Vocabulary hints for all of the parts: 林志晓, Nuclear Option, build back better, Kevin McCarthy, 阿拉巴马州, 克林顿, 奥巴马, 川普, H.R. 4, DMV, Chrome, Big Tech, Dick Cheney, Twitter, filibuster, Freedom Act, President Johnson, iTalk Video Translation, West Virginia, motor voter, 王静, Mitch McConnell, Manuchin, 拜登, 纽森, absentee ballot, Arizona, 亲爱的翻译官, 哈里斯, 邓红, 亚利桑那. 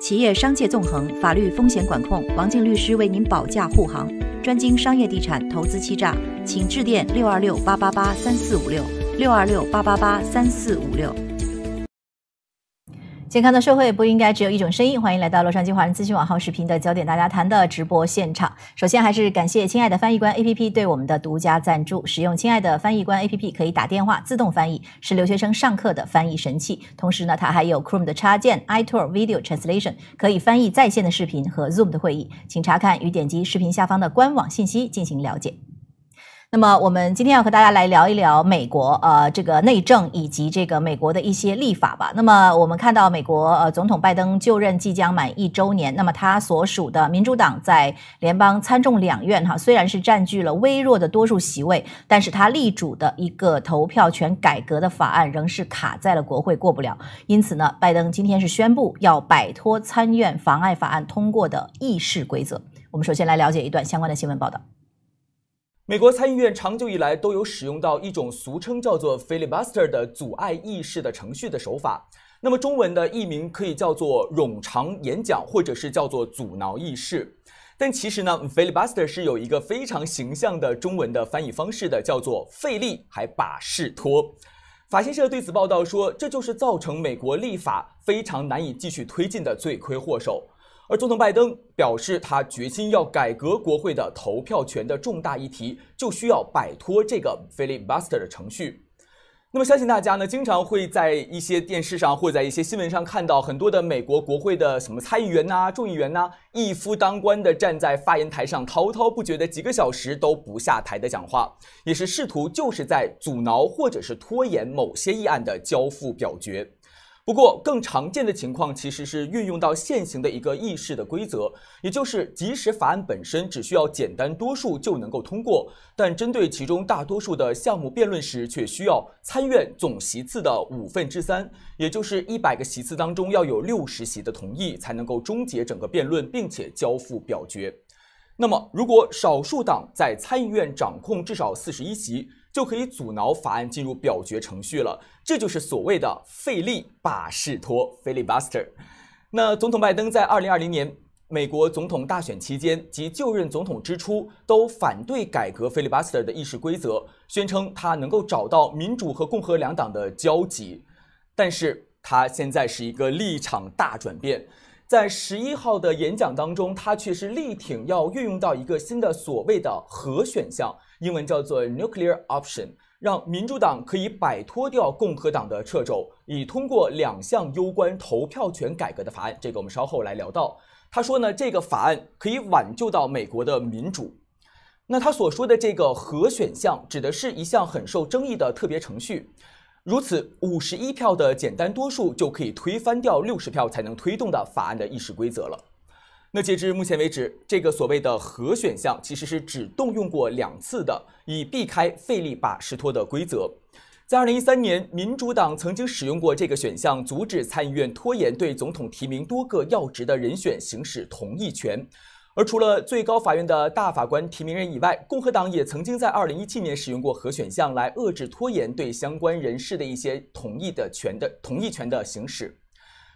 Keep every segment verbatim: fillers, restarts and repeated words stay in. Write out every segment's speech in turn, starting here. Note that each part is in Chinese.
企业商界纵横，法律风险管控，王静律师为您保驾护航，专精商业地产投资欺诈，请致电六二六八八八三四五六六二六八八八三四五六。健康的社会不应该只有一种声音，欢迎来到洛杉矶华人资讯网号视频的焦点大家谈的直播现场。首先还是感谢亲爱的翻译官 A P P 对我们的独家赞助，使用亲爱的翻译官 A P P 可以打电话自动翻译，是留学生上课的翻译神器。同时呢，它还有 Chrome 的插件 iTalk Video Translation 可以翻译在线的视频和 Zoom 的会议，请查看与点击视频下方的官网信息进行了解。那么我们今天要和大家来聊一聊美国呃这个内政以及这个美国的一些立法吧。那么我们看到美国呃总统拜登就任即将满一周年，那么他所属的民主党在联邦参众两院哈，虽然是占据了微弱的多数席位，但是他力主的一个投票权改革的法案仍是卡在了国会过不了。因此呢，拜登今天是宣布要摆脱参院妨碍法案通过的议事规则。我们首先来了解一段相关的新闻报道。美国参议院长久以来都有使用到一种俗称叫做 filibuster 的阻碍议事的程序的手法，那么中文的译名可以叫做冗长演讲，或者是叫做阻挠议事。但其实呢 filibuster 是有一个非常形象的中文的翻译方式的，叫做费力还把事拖。法新社对此报道说，这就是造成美国立法非常难以继续推进的罪魁祸首。而总统拜登表示，他决心要改革国会的投票权的重大议题，就需要摆脱这个 filibuster 的程序。那么，相信大家呢，经常会在一些电视上或者在一些新闻上看到很多的美国国会的什么参议员呐、啊、众议员呐、啊，一夫当关的站在发言台上滔滔不绝的几个小时都不下台的讲话，也是试图就是在阻挠或者是拖延某些议案的交付表决。不过，更常见的情况其实是运用到现行的一个议事的规则，也就是即使法案本身只需要简单多数就能够通过，但针对其中大多数的项目辩论时，却需要参院总席次的五分之三，也就是一百个席次当中要有六十席的同意，才能够终结整个辩论，并且交付表决。那么，如果少数党在参议院掌控至少四十一席，就可以阻挠法案进入表决程序了，这就是所谓的费力把事拖 （filibuster）。那总统拜登在二零二零年美国总统大选期间及就任总统之初，都反对改革 filibuster 的议事规则，宣称他能够找到民主和共和两党的交集。但是他现在是一个立场大转变。在十一号的演讲当中，他却是力挺要运用到一个新的所谓的核选项，英文叫做 Nuclear Option， 让民主党可以摆脱掉共和党的掣肘，以通过两项攸关投票权改革的法案。这个我们稍后来聊到。他说呢，这个法案可以挽救到美国的民主。那他所说的这个核选项，指的是一项很受争议的特别程序。如此，五十一票的简单多数就可以推翻掉六十票才能推动的法案的议事规则了。那截至目前为止，这个所谓的核选项其实是只动用过两次的，以避开费力把事拖的规则。在二零一三年，民主党曾经使用过这个选项，阻止参议院拖延对总统提名多个要职的人选行使同意权。而除了最高法院的大法官提名人以外，共和党也曾经在二零一七年使用过核选项来遏制拖延对相关人士的一些同意的权的同意权的行使。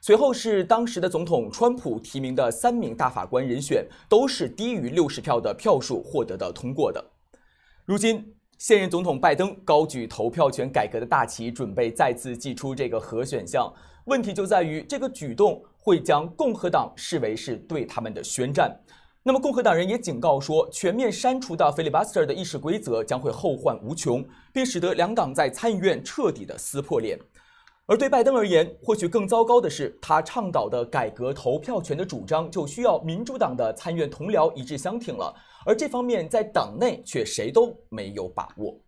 随后是当时的总统川普提名的三名大法官人选，都是低于六十票的票数获得的通过的。如今，现任总统拜登高举投票权改革的大旗，准备再次祭出这个核选项。问题就在于，这个举动会将共和党视为是对他们的宣战。那么，共和党人也警告说，全面删除到 filibuster 的议事规则将会后患无穷，并使得两党在参议院彻底的撕破脸。而对拜登而言，或许更糟糕的是，他倡导的改革投票权的主张就需要民主党的参议院同僚一致相挺了，而这方面在党内却谁都没有把握。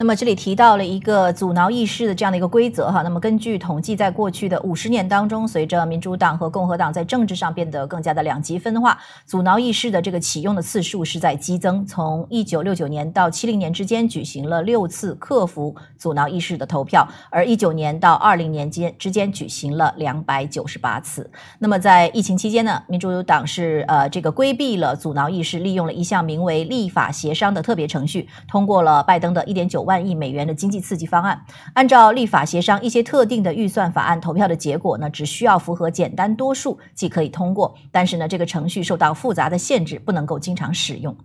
那么这里提到了一个阻挠议事的这样的一个规则哈。那么根据统计，在过去的五十年当中，随着民主党和共和党在政治上变得更加的两极分化，阻挠议事的这个启用的次数是在激增。从一九六九年到七零年之间，举行了六次克服阻挠议事的投票，而一九年到二零年间之间举行了两百九十八次。那么在疫情期间呢，民主党是呃这个规避了阻挠议事，利用了一项名为立法协商的特别程序，通过了拜登的一点九。 万亿美元的经济刺激方案，按照立法协商，一些特定的预算法案投票的结果呢，只需要符合简单多数即可以通过。但是呢，这个程序受到复杂的限制，不能够经常使用。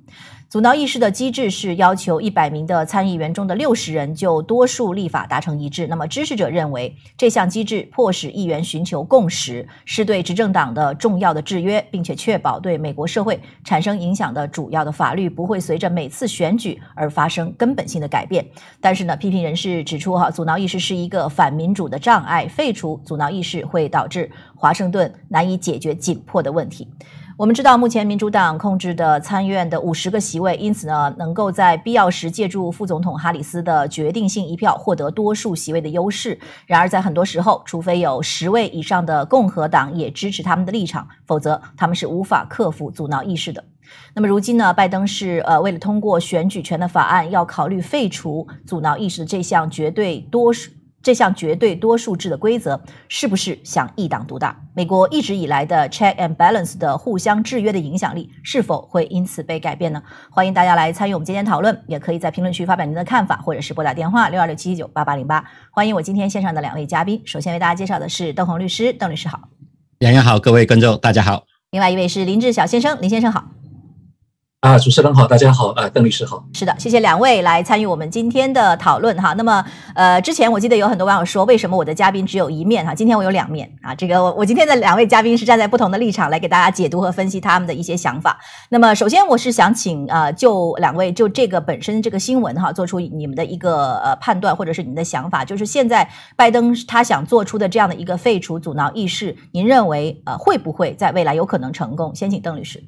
阻挠议事的机制是要求一百名的参议员中的六十人就多数立法达成一致。那么支持者认为，这项机制迫使议员寻求共识，是对执政党的重要的制约，并且确保对美国社会产生影响的主要的法律不会随着每次选举而发生根本性的改变。 但是呢，批评人士指出，哈，阻挠议事是一个反民主的障碍，废除阻挠议事会导致华盛顿难以解决紧迫的问题。 我们知道，目前民主党控制的参院的五十个席位，因此呢，能够在必要时借助副总统哈里斯的决定性一票获得多数席位的优势。然而，在很多时候，除非有十位以上的共和党也支持他们的立场，否则他们是无法克服阻挠议事的。那么，如今呢，拜登是呃为了通过选举权的法案，要考虑废除阻挠议事的这项绝对多数。 这项绝对多数制的规则是不是想一党独大？美国一直以来的 check and balance 的互相制约的影响力是否会因此被改变呢？欢迎大家来参与我们今天讨论，也可以在评论区发表您的看法，或者是拨打电话六二六七七九八八零八。欢迎我今天线上的两位嘉宾，首先为大家介绍的是邓红律师，邓律师好，杨洋好，各位观众大家好。另外一位是林志晓先生，林先生好。 啊，主持人好，大家好，啊，邓律师好，是的，谢谢两位来参与我们今天的讨论哈。那么，呃，之前我记得有很多网友说，为什么我的嘉宾只有一面哈？今天我有两面啊。这个我我今天的两位嘉宾是站在不同的立场来给大家解读和分析他们的一些想法。那么，首先我是想请呃，就两位就这个本身这个新闻哈，做出你们的一个呃判断或者是你们的想法，就是现在拜登他想做出的这样的一个废除阻挠议事，您认为呃会不会在未来有可能成功？先请邓律师。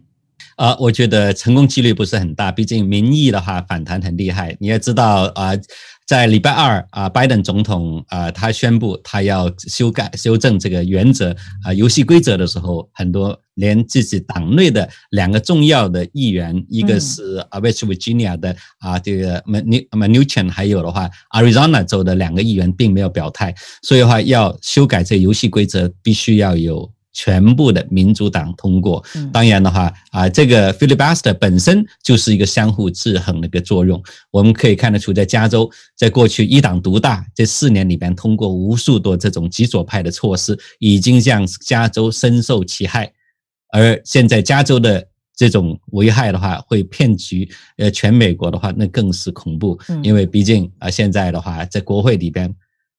呃，我觉得成功几率不是很大，毕竟民意的话反弹很厉害。你也知道啊、呃，在礼拜二啊、呃，拜登总统啊、呃，他宣布他要修改修正这个原则啊、呃、游戏规则的时候，很多连自己党内的两个重要的议员，嗯、一个是啊 West Virginia 的啊、呃、这个 Manuchin， 还有的话 Arizona 州的两个议员并没有表态，所以的话要修改这个游戏规则，必须要有。 全部的民主党通过，当然的话啊、呃，这个 filibuster 本身就是一个相互制衡的一个作用。我们可以看得出，在加州，在过去一党独大这四年里边，通过无数多这种极左派的措施，已经让加州深受其害。而现在加州的这种危害的话，会遍及呃全美国的话，那更是恐怖。因为毕竟啊、呃，现在的话，在国会里边。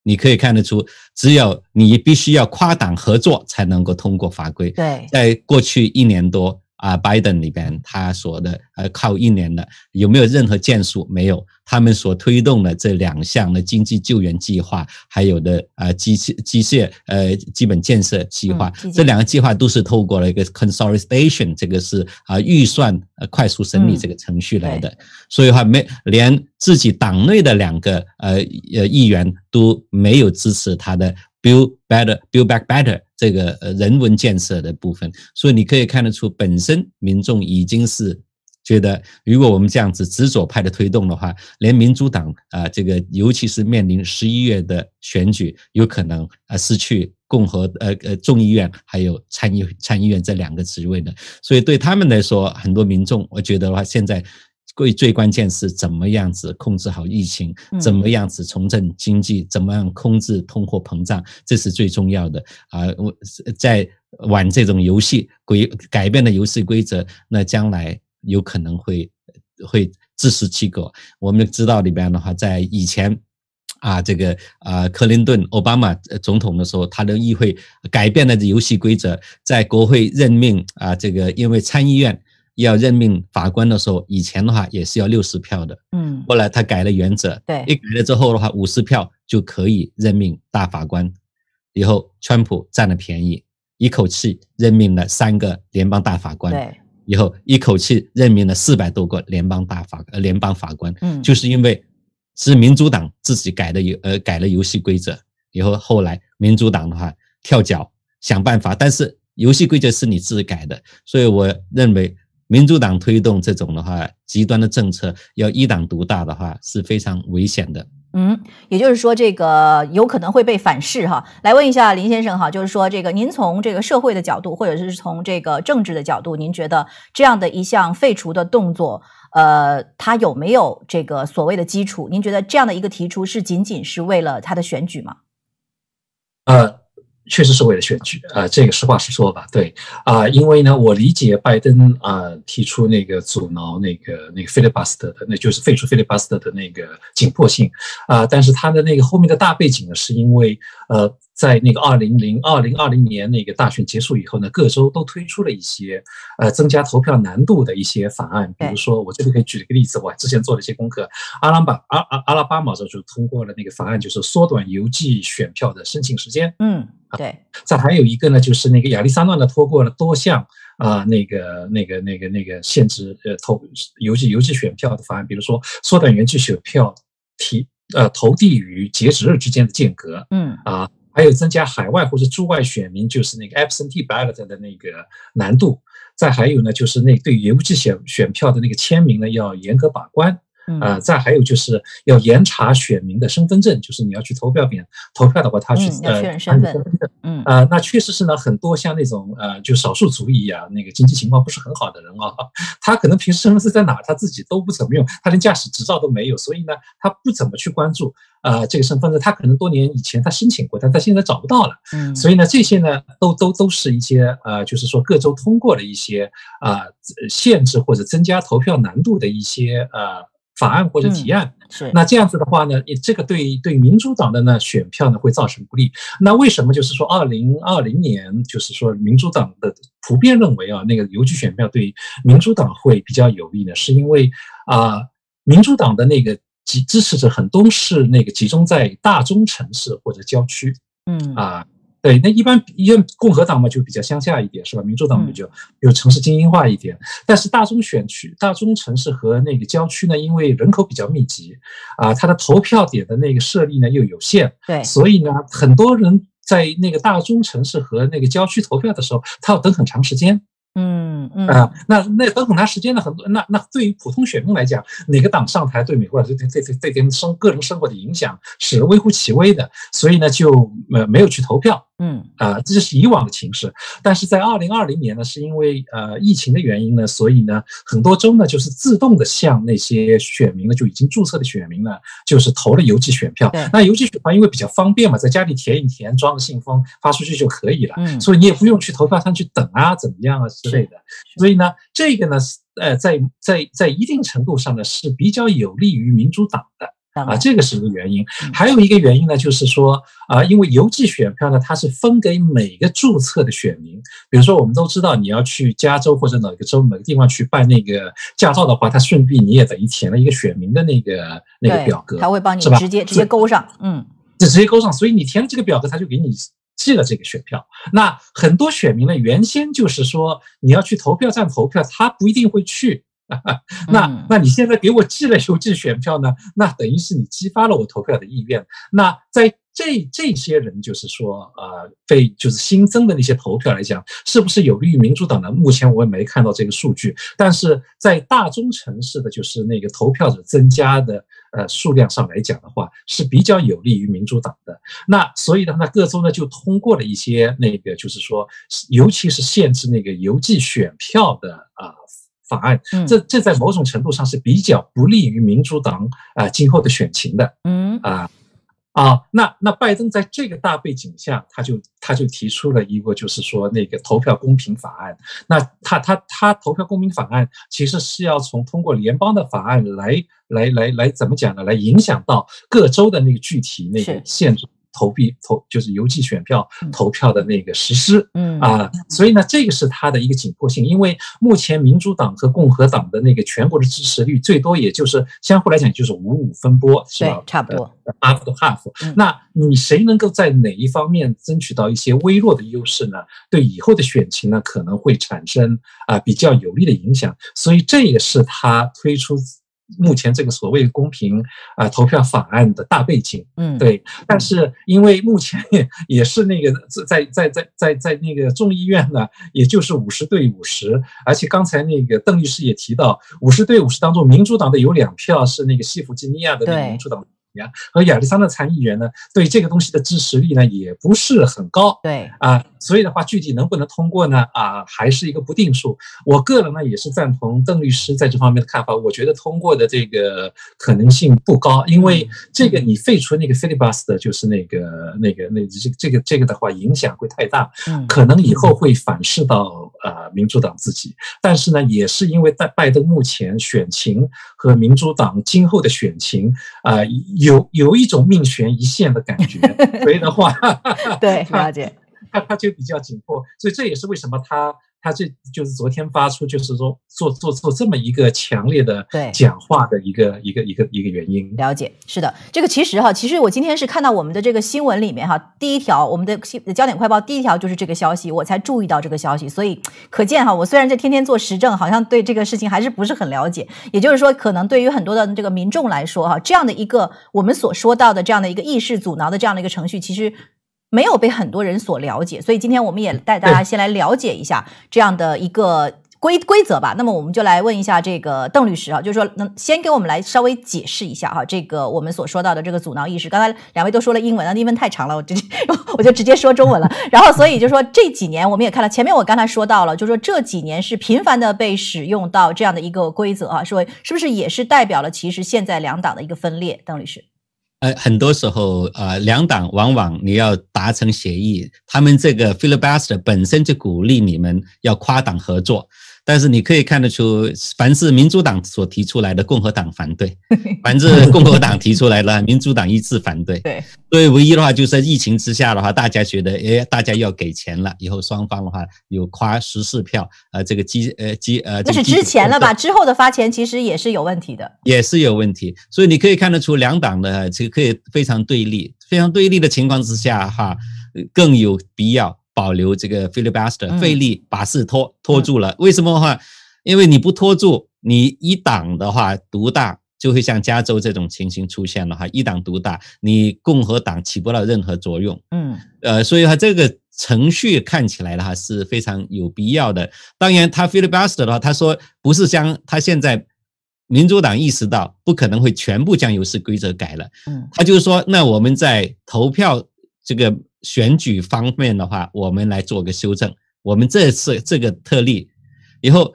你可以看得出，只有你必须要跨党合作才能够通过法规。对，在过去一年多啊，拜登里边他所的呃靠一年的有没有任何建树？没有。他们所推动的这两项的经济救援计划，还有的啊、呃、机械机械呃基本建设计划，嗯、这两个计划都是透过了一个 consolidation， 这个是啊、呃、预算呃快速审理这个程序来的。嗯、所以的话，没连。 自己党内的两个呃呃议员都没有支持他的 build better build back better 这个呃人文建设的部分，所以你可以看得出，本身民众已经是觉得，如果我们这样子极左派的推动的话，连民主党啊、呃、这个，尤其是面临十一月的选举，有可能啊失去共和呃呃众议院还有参议参议院这两个职位的，所以对他们来说，很多民众我觉得的话，现在。 最最关键是怎么样子控制好疫情，怎么样子重振经济，怎么样控制通货膨胀，这是最重要的啊！我、呃、在玩这种游戏规改变的游戏规则，那将来有可能会会自食其果。我们知道里边的话，在以前。 啊，这个啊、呃，克林顿、奥巴马总统的时候，他的议会改变了游戏规则，在国会任命啊，这个因为参议院要任命法官的时候，以前的话也是要六十票的，嗯，后来他改了原则，对，一改了之后的话， 五十票就可以任命大法官，以后川普占了便宜，一口气任命了三个联邦大法官，对。 以后一口气任命了四百多个联邦大法呃联邦法官，嗯，就是因为是民主党自己改的游呃改了游戏规则以后，后来民主党的话跳脚想办法，但是游戏规则是你自己改的，所以我认为民主党推动这种的话极端的政策，要一党独大的话是非常危险的。嗯，也就是说这个有可能会被反噬哈。来问一下林先生哈，就是说这个您从这个社会的角度或者是从这个政治的角度，您觉得这样的一项废除的动作呃，它有没有这个所谓的基础？您觉得这样的一个提出是仅仅是为了他的选举吗？呃，确实是为了选举，呃，这个实话实说吧，对，啊、呃，因为呢，我理解拜登啊、呃、提出那个阻挠那个那个 filibuster 的，那就是废除 filibuster 的那个紧迫性啊、呃，但是他的那个后面的大背景呢，是因为呃。在那个二零零二零二零年那个大选结束以后呢，各州都推出了一些呃增加投票难度的一些法案，比如说我这里可以举一个例子，我之前做了一些功课，阿拉巴阿阿阿拉巴马州就通过了那个法案，就是缩短邮寄选票的申请时间。嗯，对。啊、再还有一个呢，就是那个亚利桑那呢，通过了多项。啊、呃，那个、那个、那个、那个限制呃投邮寄邮寄选票的法案，比如说缩短邮寄选票提呃投递与截止日之间的间隔。嗯啊。还有增加海外或者驻外选民就是那个 absentee ballot 的那个难度，再还有呢就是那对邮寄选选票的那个签名呢要严格把关，啊，再还有就是要严查选民的身份证，就是你要去投票点投票的话，他去呃确认身份证，嗯啊，那确实是呢，很多像那种呃就少数族裔啊，那个经济情况不是很好的人啊，他可能平时身份证在哪他自己都不怎么用，他连驾驶执照都没有，所以呢他不怎么去关注。啊、呃，这个身份证他可能多年以前他申请过，但他现在找不到了。嗯，所以呢，这些呢都都都是一些呃，就是说各州通过了一些啊、呃、限制或者增加投票难度的一些呃法案或者提案。嗯、是。那这样子的话呢，这个对对民主党的呢选票呢会造成不利。那为什么就是说二零二零年就是说民主党的普遍认为啊那个邮寄选票对民主党会比较有利呢？是因为啊、呃、民主党的那个。支持者很多是那个集中在大中城市或者郊区，嗯啊，对，那一般因为共和党嘛就比较乡下一点，是吧？民主党就有城市精英化一点，但是大中选区、大中城市和那个郊区呢，因为人口比较密集，啊，它的投票点的那个设立呢又有限，对，所以呢，很多人在那个大中城市和那个郊区投票的时候，他要等很长时间。嗯嗯啊、呃，那那等很长时间呢，很多那那对于普通选民来讲，哪个党上台对美国对对对对对生个人生活的影响是微乎其微的，所以呢就呃没有去投票。嗯啊、呃，这就是以往的情势。但是在二零二零年呢，是因为呃疫情的原因呢，所以呢很多州呢就是自动的向那些选民呢就已经注册的选民呢就是投了邮寄选票。那邮寄选票因为比较方便嘛，在家里填一填，装个信封发出去就可以了，嗯、所以你也不用去投票站去等啊，怎么样啊？之类的，所以呢，这个呢，呃，在在在一定程度上呢，是比较有利于民主党的啊、呃，这个是一个原因。还有一个原因呢，就是说啊、呃，因为邮寄选票呢，它是分给每个注册的选民。比如说，我们都知道你要去加州或者哪个州某个地方去办那个驾照的话，它顺便你也等于填了一个选民的那个那个表格，它会帮你直接直接勾上，嗯，就直接勾上。所以你填了这个表格，它就给你。寄了这个选票，那很多选民呢，原先就是说你要去投票站投票，他不一定会去。那那你现在给我寄了邮寄选票呢，那等于是你激发了我投票的意愿。那在这这些人就是说，呃，被就是新增的那些投票来讲，是不是有利于民主党呢？目前我也没看到这个数据，但是在大中城市的就是那个投票者增加的。呃，数量上来讲的话是比较有利于民主党的。那所以呢，那各州呢就通过了一些那个，就是说，尤其是限制那个邮寄选票的啊、呃、法案。这这在某种程度上是比较不利于民主党啊、呃、今后的选情的。嗯啊啊，那那拜登在这个大背景下，他就他就提出了一个，就是说那个投票公平法案。那他他他投票公平法案其实是要从通过联邦的法案来。来来来，怎么讲呢？来影响到各州的那个具体那个限制投币投，就是邮寄选票投票的那个实施。嗯啊，所以呢，这个是它的一个紧迫性，因为目前民主党和共和党的那个全国的支持率最多，也就是相互来讲就是五五分波，是吧？差不多 ，half to half。那你谁能够在哪一方面争取到一些微弱的优势呢？对以后的选情呢，可能会产生啊、呃、比较有利的影响。所以这也是他推出。目前这个所谓公平啊、呃、投票法案的大背景，嗯，对。但是因为目前也是那个在在在在在那个众议院呢，也就是五十对五十，而且刚才那个邓律师也提到，五十对五十当中，民主党的有两票是那个西弗吉尼亚的那个民主党和亚利桑那参议员呢，对这个东西的支持力呢也不是很高，对啊，所以的话具体能不能通过呢啊，还是一个不定数。我个人呢也是赞同邓律师在这方面的看法，我觉得通过的这个可能性不高，因为这个你废除那个 filibuster 就是那个那个那这个这个这个的话影响会太大，可能以后会反噬到呃民主党自己。但是呢，也是因为拜登目前选情和民主党今后的选情啊、呃有有一种命悬一线的感觉，所以的话，对，了解，他他就比较紧迫，所以这也是为什么他他这就是昨天发出就是说做做做这么一个强烈的讲话的一个一个一个一个原因。了解，是的，这个其实哈，其实我今天是看到我们的这个新闻里面哈，第一条我们的焦点快报第一条就是这个消息，我才注意到这个消息，所以可见哈，我虽然在天天做时政，好像对这个事情还是不是很了解。也就是说，可能对于很多的这个民众来说哈，这样的一个我们所说到的这样的一个议事阻挠的这样的一个程序，其实没有被很多人所了解，所以今天我们也带大家先来了解一下这样的一个规规则吧。那么我们就来问一下这个邓律师啊，就是说能先给我们来稍微解释一下哈、啊，这个我们所说到的这个阻挠议事，刚才两位都说了英文啊，英文太长了，我直接我就直接说中文了。然后所以就说这几年我们也看了，前面我刚才说到了，就说这几年是频繁的被使用到这样的一个规则啊，说是不是也是代表了其实现在两党的一个分裂，邓律师？呃，很多时候，呃，两党往往你要达成协议，他们这个 filibuster 本身就鼓励你们要跨党合作，但是你可以看得出，凡是民主党所提出来的，共和党反对；凡是共和党提出来了，民主党一致反对。对，所以唯一的话就是疫情之下的话，大家觉得，哎，大家要给钱了，以后双方的话有跨十四票，呃，这个基呃基呃，这是之前了吧？之后的发钱其实也是有问题的，也是有问题。所以你可以看得出，两党的这个可以非常对立，非常对立的情况之下，哈，更有必要保留这个 filibuster， 费力把事拖拖住了。为什么的话？因为你不拖住，你一党的话独大，就会像加州这种情形出现了哈，一党独大，你共和党起不到任何作用。嗯，呃，所以它这个程序看起来的话是非常有必要的。当然，他 filibuster 的话，他说不是像他现在。民主党意识到不可能会全部将游戏规则改了，他就是说，那我们在投票这个选举方面的话，我们来做个修正。我们这次这个特例以后，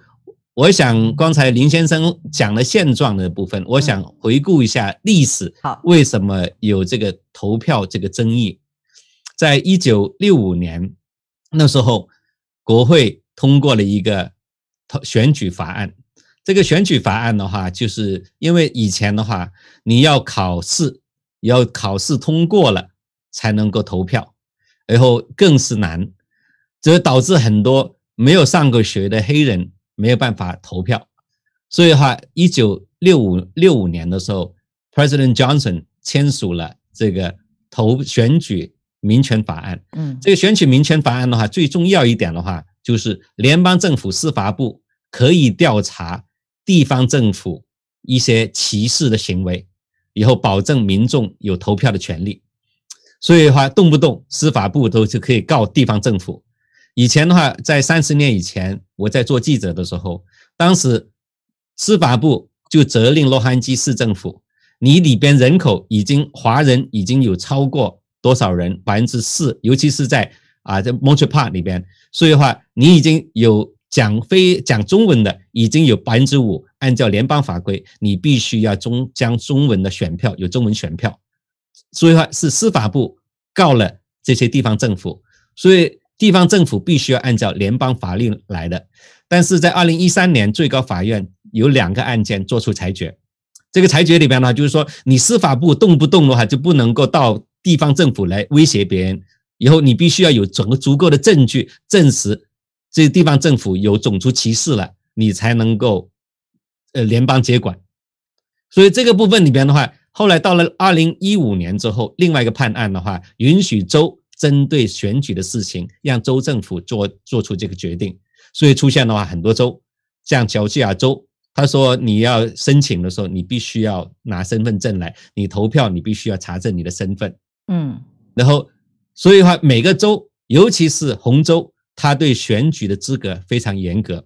我想刚才林先生讲了现状的部分，我想回顾一下历史，为什么有这个投票这个争议？在一九六五年那时候，国会通过了一个选举法案。这个选举法案的话，就是因为以前的话，你要考试，要考试通过了才能够投票，然后更是难，这导致很多没有上过学的黑人没有办法投票。所以的话，一九六五六五年的时候 ，President Johnson 签署了这个投选举民权法案。嗯，这个选举民权法案的话，最重要一点的话，就是联邦政府司法部可以调查地方政府一些歧视的行为，以后保证民众有投票的权利。所以的话，动不动司法部都就可以告地方政府。以前的话，在三十年以前，我在做记者的时候，当时司法部就责令洛杉矶市政府，你里边人口已经华人已经有超过多少人，百分之四，尤其是在啊在 Motor Park 里边，所以的话，你已经有。讲非讲中文的已经有百分之五，按照联邦法规，你必须要中将中文的选票有中文选票，所以话是司法部告了这些地方政府，所以地方政府必须要按照联邦法律来的。但是在二零一三年，最高法院有两个案件做出裁决，这个裁决里边呢，就是说你司法部动不动的话就不能够到地方政府来威胁别人，以后你必须要有整个足够的证据证实。这地方政府有种族歧视了，你才能够，呃，联邦接管。所以这个部分里边的话，后来到了二零一五年之后，另外一个判案的话，允许州针对选举的事情，让州政府做做出这个决定。所以出现的话，很多州，像乔治亚州他说你要申请的时候你必须要拿身份证来，你投票你必须要查证你的身份。嗯，然后所以的话每个州尤其是红州他对选举的资格非常严格，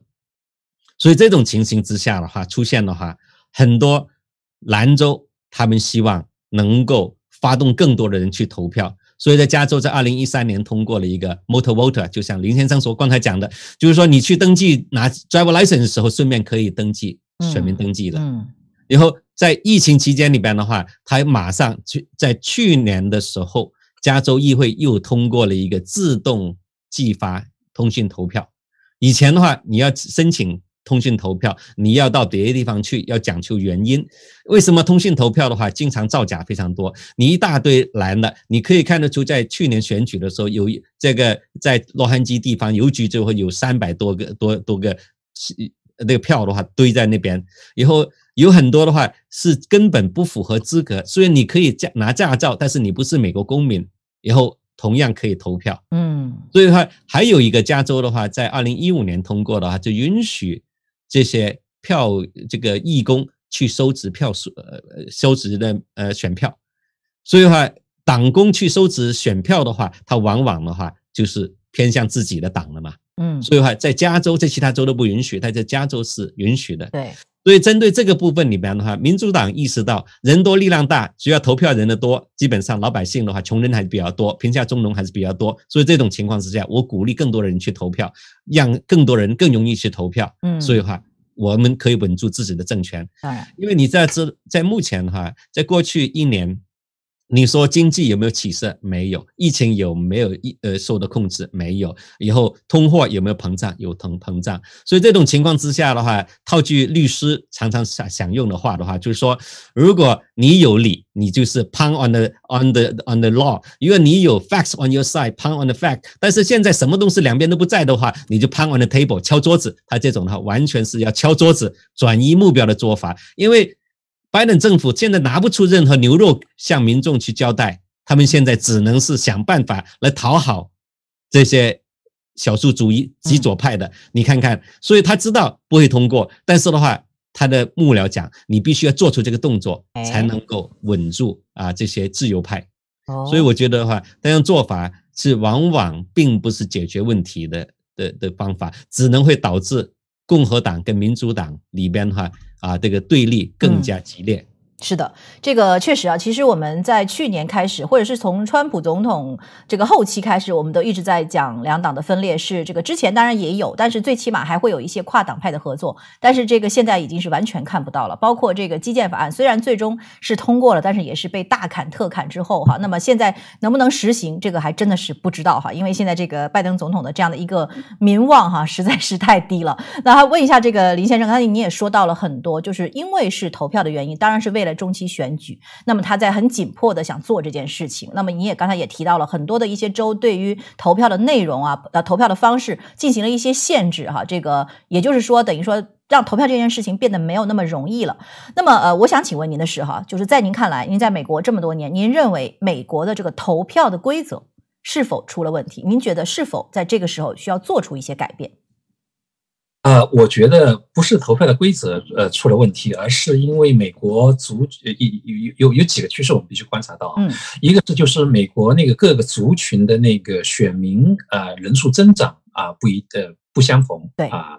所以这种情形之下的话出现的话，很多兰州他们希望能够发动更多的人去投票，所以在加州在二零一三年通过了一个 motor voter， 就像林先生所刚才讲的，就是说你去登记拿 driver license 的时候顺便可以登记选民登记的。嗯嗯，然后在疫情期间里边的话，他马上去在去年的时候加州议会又通过了一个自动寄发通讯投票。以前的话你要申请通讯投票你要到别的地方去，要讲究原因，为什么通讯投票的话经常造假非常多，你一大堆拦了，你可以看得出在去年选举的时候有这个在洛杉矶地方邮局就会有三百多个多多个那个票的话堆在那边，以后有很多的话是根本不符合资格，虽然你可以拿驾照但是你不是美国公民，以后同样可以投票。嗯，所以的话还有一个加州的话在二零一五年通过的话就允许这些票这个义工去收集票数，呃，收集的呃选票，所以的话，党工去收集选票的话，他往往的话就是偏向自己的党了嘛，嗯，所以的话，在加州在其他州都不允许，但在加州是允许的，对，所以针对这个部分里面的话，民主党意识到人多力量大，只要投票人的多，基本上老百姓的话，穷人还是比较多，贫下中农还是比较多，所以这种情况之下，我鼓励更多人去投票，让更多人更容易去投票。嗯，所以的话，我们可以稳住自己的政权。哎，因为你在这在目前的话，在过去一年，你说经济有没有起色？没有。疫情有没有呃受到控制？没有。以后通货有没有膨胀？有膨胀。所以这种情况之下的话，套句律师常常想用的话的话，就是说，如果你有理，你就是 pound on the on the on the law； 如果你有 facts on your side，pound on the fact。但是现在什么东西两边都不在的话，你就 pound on the table， 敲桌子。他这种的话，完全是要敲桌子、转移目标的做法，因为拜登政府现在拿不出任何牛肉向民众去交代，他们现在只能是想办法来讨好这些少数主义极左派的，你看看，所以他知道不会通过，但是的话他的幕僚讲你必须要做出这个动作才能够稳住啊这些自由派，所以我觉得的话这样做法是往往并不是解决问题的的的方法，只能会导致共和党跟民主党里边的话啊，这个对立更加激烈。嗯，是的，这个确实啊，其实我们在去年开始，或者是从川普总统这个后期开始，我们都一直在讲两党的分裂是这个之前当然也有，但是最起码还会有一些跨党派的合作，但是这个现在已经是完全看不到了。包括这个基建法案，虽然最终是通过了，但是也是被大砍特砍之后哈，那么现在能不能实行，这个还真的是不知道哈，因为现在这个拜登总统的这样的一个民望哈，实在是太低了。那问一下这个林先生，刚才你也说到了很多，就是因为是投票的原因，当然是为了中期选举，那么他在很紧迫的想做这件事情，那么你也刚才也提到了很多的一些州对于投票的内容啊，呃，投票的方式进行了一些限制哈，这个也就是说等于说让投票这件事情变得没有那么容易了。那么呃，我想请问您的是哈，就是在您看来，您在美国这么多年，您认为美国的这个投票的规则是否出了问题？您觉得是否在这个时候需要做出一些改变？呃，我觉得不是投票的规则呃出了问题，而是因为美国族有有有几个趋势我们必须观察到，嗯，一个是就是美国那个各个族群的那个选民呃人数增长啊，呃、不一呃不相逢，对啊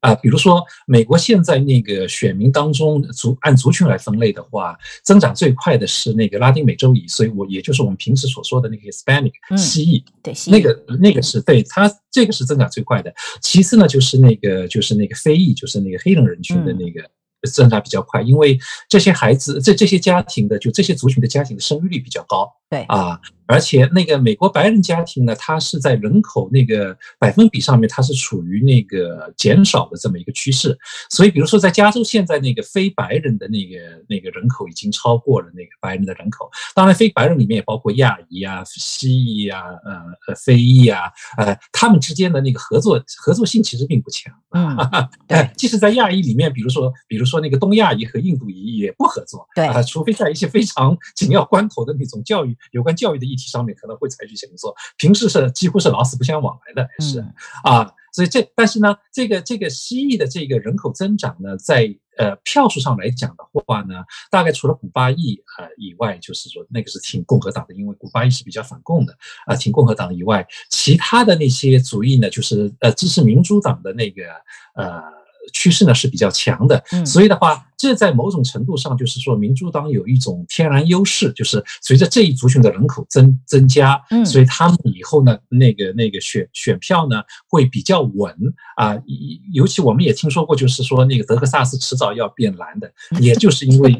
啊，呃，比如说美国现在那个选民当中族按族群来分类的话，增长最快的是那个拉丁美洲裔，所以我也就是我们平时所说的那个 Hispanic，嗯，西裔，对，那个那个是对他。这个是增长最快的，其次呢就是那个就是那个非裔，就是那个黑人人群的那个增长比较快，嗯，因为这些孩子这这些家庭的就这些族群的家庭的生育率比较高，对啊，而且那个美国白人家庭呢，它是在人口那个百分比上面，它是处于那个减少的这么一个趋势，所以比如说在加州现在那个非白人的那个那个人口已经超过了那个白人的人口，当然非白人里面也包括亚裔啊、西裔啊、呃、非裔啊，呃，他们之间的那个合作合作性其实并不强，嗯，对，即使在亚裔里面，比如说比如说那个东亚裔和印度裔也不合作，对，呃，除非在一些非常紧要关头的那种教育有关教育的议题上面可能会采取行动，平时是几乎是老死不相往来的，是啊，所以这但是呢，这个这个西裔的这个人口增长呢，在呃票数上来讲的话呢，大概除了古巴裔啊、呃、以外，就是说那个是挺共和党的，因为古巴裔是比较反共的啊、呃，挺共和党以外，其他的那些族裔呢，就是呃支持民主党的那个呃。趋势呢是比较强的，所以的话，这在某种程度上就是说，民主党有一种天然优势，就是随着这一族群的人口增增加，所以他们以后呢，那个那个选选票呢会比较稳啊、呃。尤其我们也听说过，就是说那个德克萨斯迟早要变蓝的，也就是因为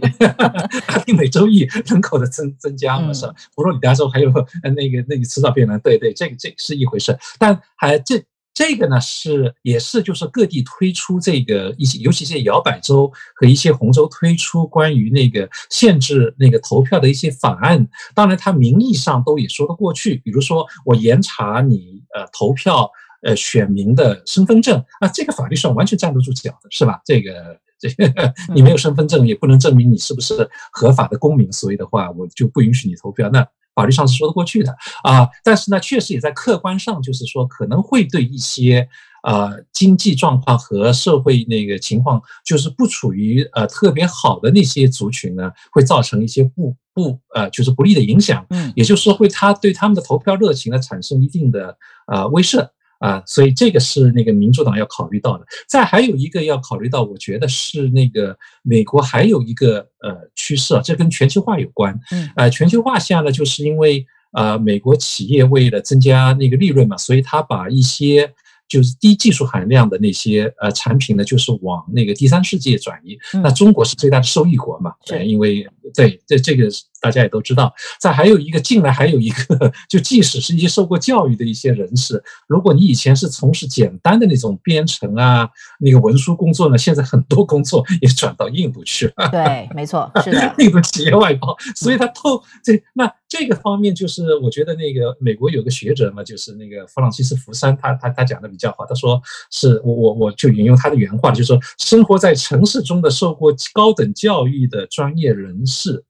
拉丁美洲裔人口的增增加嘛，是吧？佛罗里达州还有那个那个迟早变蓝，对对，这个这个、是一回事，但还这。这个呢是也是就是各地推出这个一些，尤其是摇摆州和一些红州推出关于那个限制那个投票的一些法案，当然它名义上都也说得过去，比如说我严查你呃投票呃选民的身份证啊，这个法律上完全站得住脚的，是吧？这个。这个你没有身份证也不能证明你是不是合法的公民，所以的话我就不允许你投票，那法律上是说得过去的啊、呃。但是呢，确实也在客观上就是说可能会对一些呃经济状况和社会那个情况就是不处于呃特别好的那些族群呢，会造成一些不不呃就是不利的影响，也就是说会他对他们的投票热情呢产生一定的呃威慑。啊，所以这个是那个民主党要考虑到的。再还有一个要考虑到，我觉得是那个美国还有一个呃趋势啊，这跟全球化有关。嗯，呃，全球化下呢，就是因为呃美国企业为了增加那个利润嘛，所以他把一些就是低技术含量的那些呃产品呢，就是往那个第三世界转移。嗯、那中国是最大的受益国嘛，对、呃，因为对这这个大家也都知道。再还有一个，近来还有一个，就即使是一些受过教育的一些人士，如果你以前是从事简单的那种编程啊、那个文书工作呢，现在很多工作也转到印度去了。对，没错，是的，印度企业外包，所以他透这那。这个方面就是，我觉得那个美国有个学者嘛，就是那个弗朗西斯·福山，他他他讲的比较好。他说是我我我就引用他的原话，就是说，生活在城市中的受过高等教育的专业人士，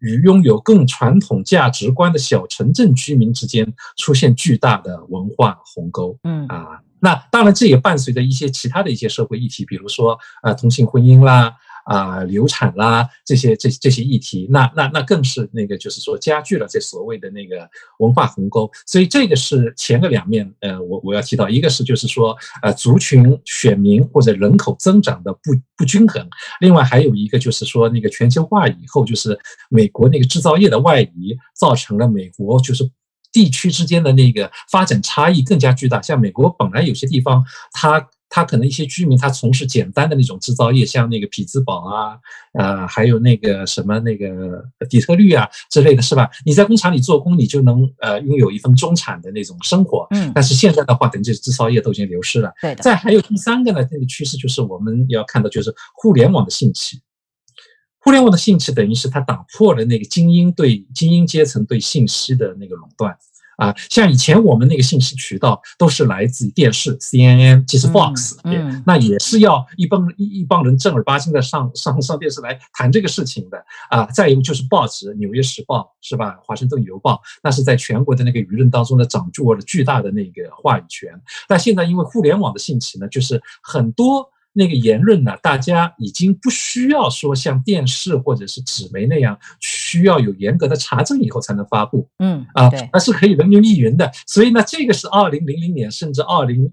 与拥有更传统价值观的小城镇居民之间出现巨大的文化鸿沟。嗯啊，那当然这也伴随着一些其他的一些社会议题，比如说呃同性婚姻啦。啊、呃，流产啦，这些这这些议题，那那那更是那个，就是说加剧了这所谓的那个文化鸿沟。所以这个是前个两面，呃，我我要提到，一个是就是说，呃，族群选民或者人口增长的不不均衡，另外还有一个就是说那个全球化以后，就是美国那个制造业的外移，造成了美国就是。地区之间的那个发展差异更加巨大，像美国本来有些地方，它它可能一些居民他从事简单的那种制造业，像那个匹兹堡啊，呃，还有那个什么那个底特律啊之类的，是吧？你在工厂里做工，你就能呃拥有一份中产的那种生活。嗯。但是现在的话，等于这制造业都已经流失了。对的。再还有第三个呢，那个趋势就是我们要看到，就是互联网的兴起。互联网的兴起等于是它打破了那个精英对精英阶层对信息的那个垄断啊，像以前我们那个信息渠道都是来自电视 C N N， 其实 Fox，、嗯嗯、那也是要一帮一帮人正儿八经的上上上电视来谈这个事情的啊。再有就是报纸，《纽约时报》是吧，《华盛顿邮报》，那是在全国的那个舆论当中呢，掌握了巨大的那个话语权。但现在因为互联网的兴起呢，就是很多。那个言论呢，大家已经不需要说像电视或者是纸媒那样需要有严格的查证以后才能发布，嗯啊，而是可以人云亦云的。所以呢，这个是二零零零年甚至二零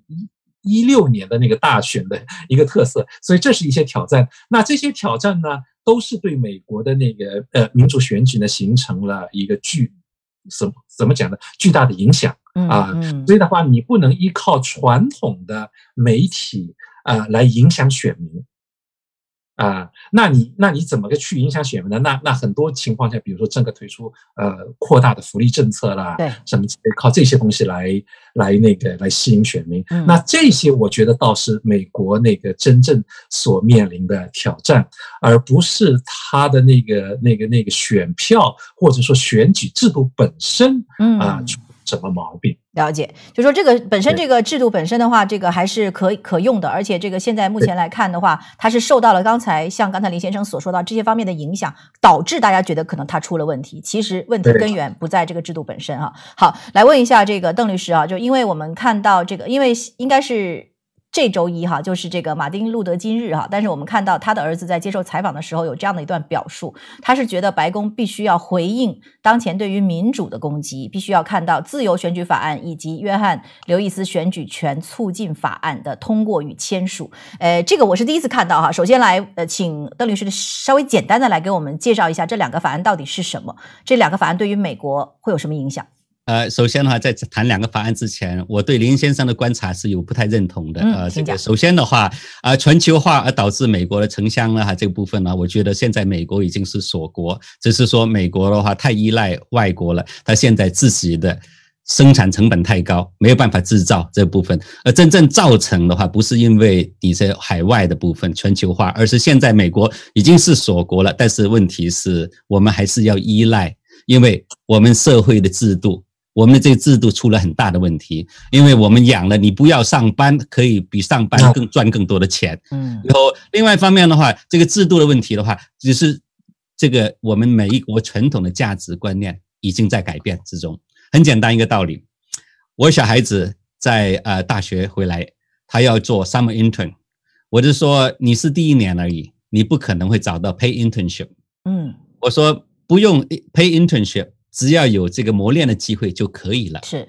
一六年的那个大选的一个特色。所以这是一些挑战。那这些挑战呢，都是对美国的那个呃民主选举呢形成了一个巨怎么怎么讲呢？巨大的影响啊。所以的话，你不能依靠传统的媒体。呃来影响选民。啊、呃、那你那你怎么个去影响选民呢？那那很多情况下，比如说政客推出呃扩大的福利政策啦，对，什么靠这些东西来来那个来吸引选民、嗯。那这些我觉得倒是美国那个真正所面临的挑战，而不是他的那个那个那个选票或者说选举制度本身啊、呃嗯、什么毛病。了解，就说这个本身这个制度本身的话，这个还是可可用的，而且这个现在目前来看的话，它是受到了刚才像刚才林先生所说到这些方面的影响，导致大家觉得可能它出了问题。其实问题根源不在这个制度本身啊。好，来问一下这个邓律师啊，就因为我们看到这个，因为应该是这周一哈，就是这个马丁路德金日哈，但是我们看到他的儿子在接受采访的时候有这样的一段表述，他是觉得白宫必须要回应当前对于民主的攻击，必须要看到自由选举法案以及约翰·刘易斯选举权促进法案的通过与签署。呃，这个我是第一次看到哈。首先来，呃，请邓律师稍微简单的来给我们介绍一下这两个法案到底是什么，这两个法案对于美国会有什么影响？呃，首先的话，在谈两个法案之前，我对林先生的观察是有不太认同的。呃，这个首先的话，啊、呃，全球化而导致美国的城乡呢，哈，这个部分呢，我觉得现在美国已经是锁国，只是说美国的话太依赖外国了，他现在自己的生产成本太高，没有办法制造这部分。而真正造成的话，不是因为你在海外的部分全球化，而是现在美国已经是锁国了，但是问题是我们还是要依赖，因为我们社会的制度。我们的这个制度出了很大的问题，因为我们养了你不要上班，可以比上班更赚更多的钱。嗯，然后另外一方面的话，这个制度的问题的话，就是这个我们美国传统的价值观念已经在改变之中。很简单一个道理，我小孩子在呃大学回来，他要做 summer intern， 我就说你是第一年而已，你不可能会找到 pay internship。嗯，我说不用 pay internship。只要有这个磨练的机会就可以了。是，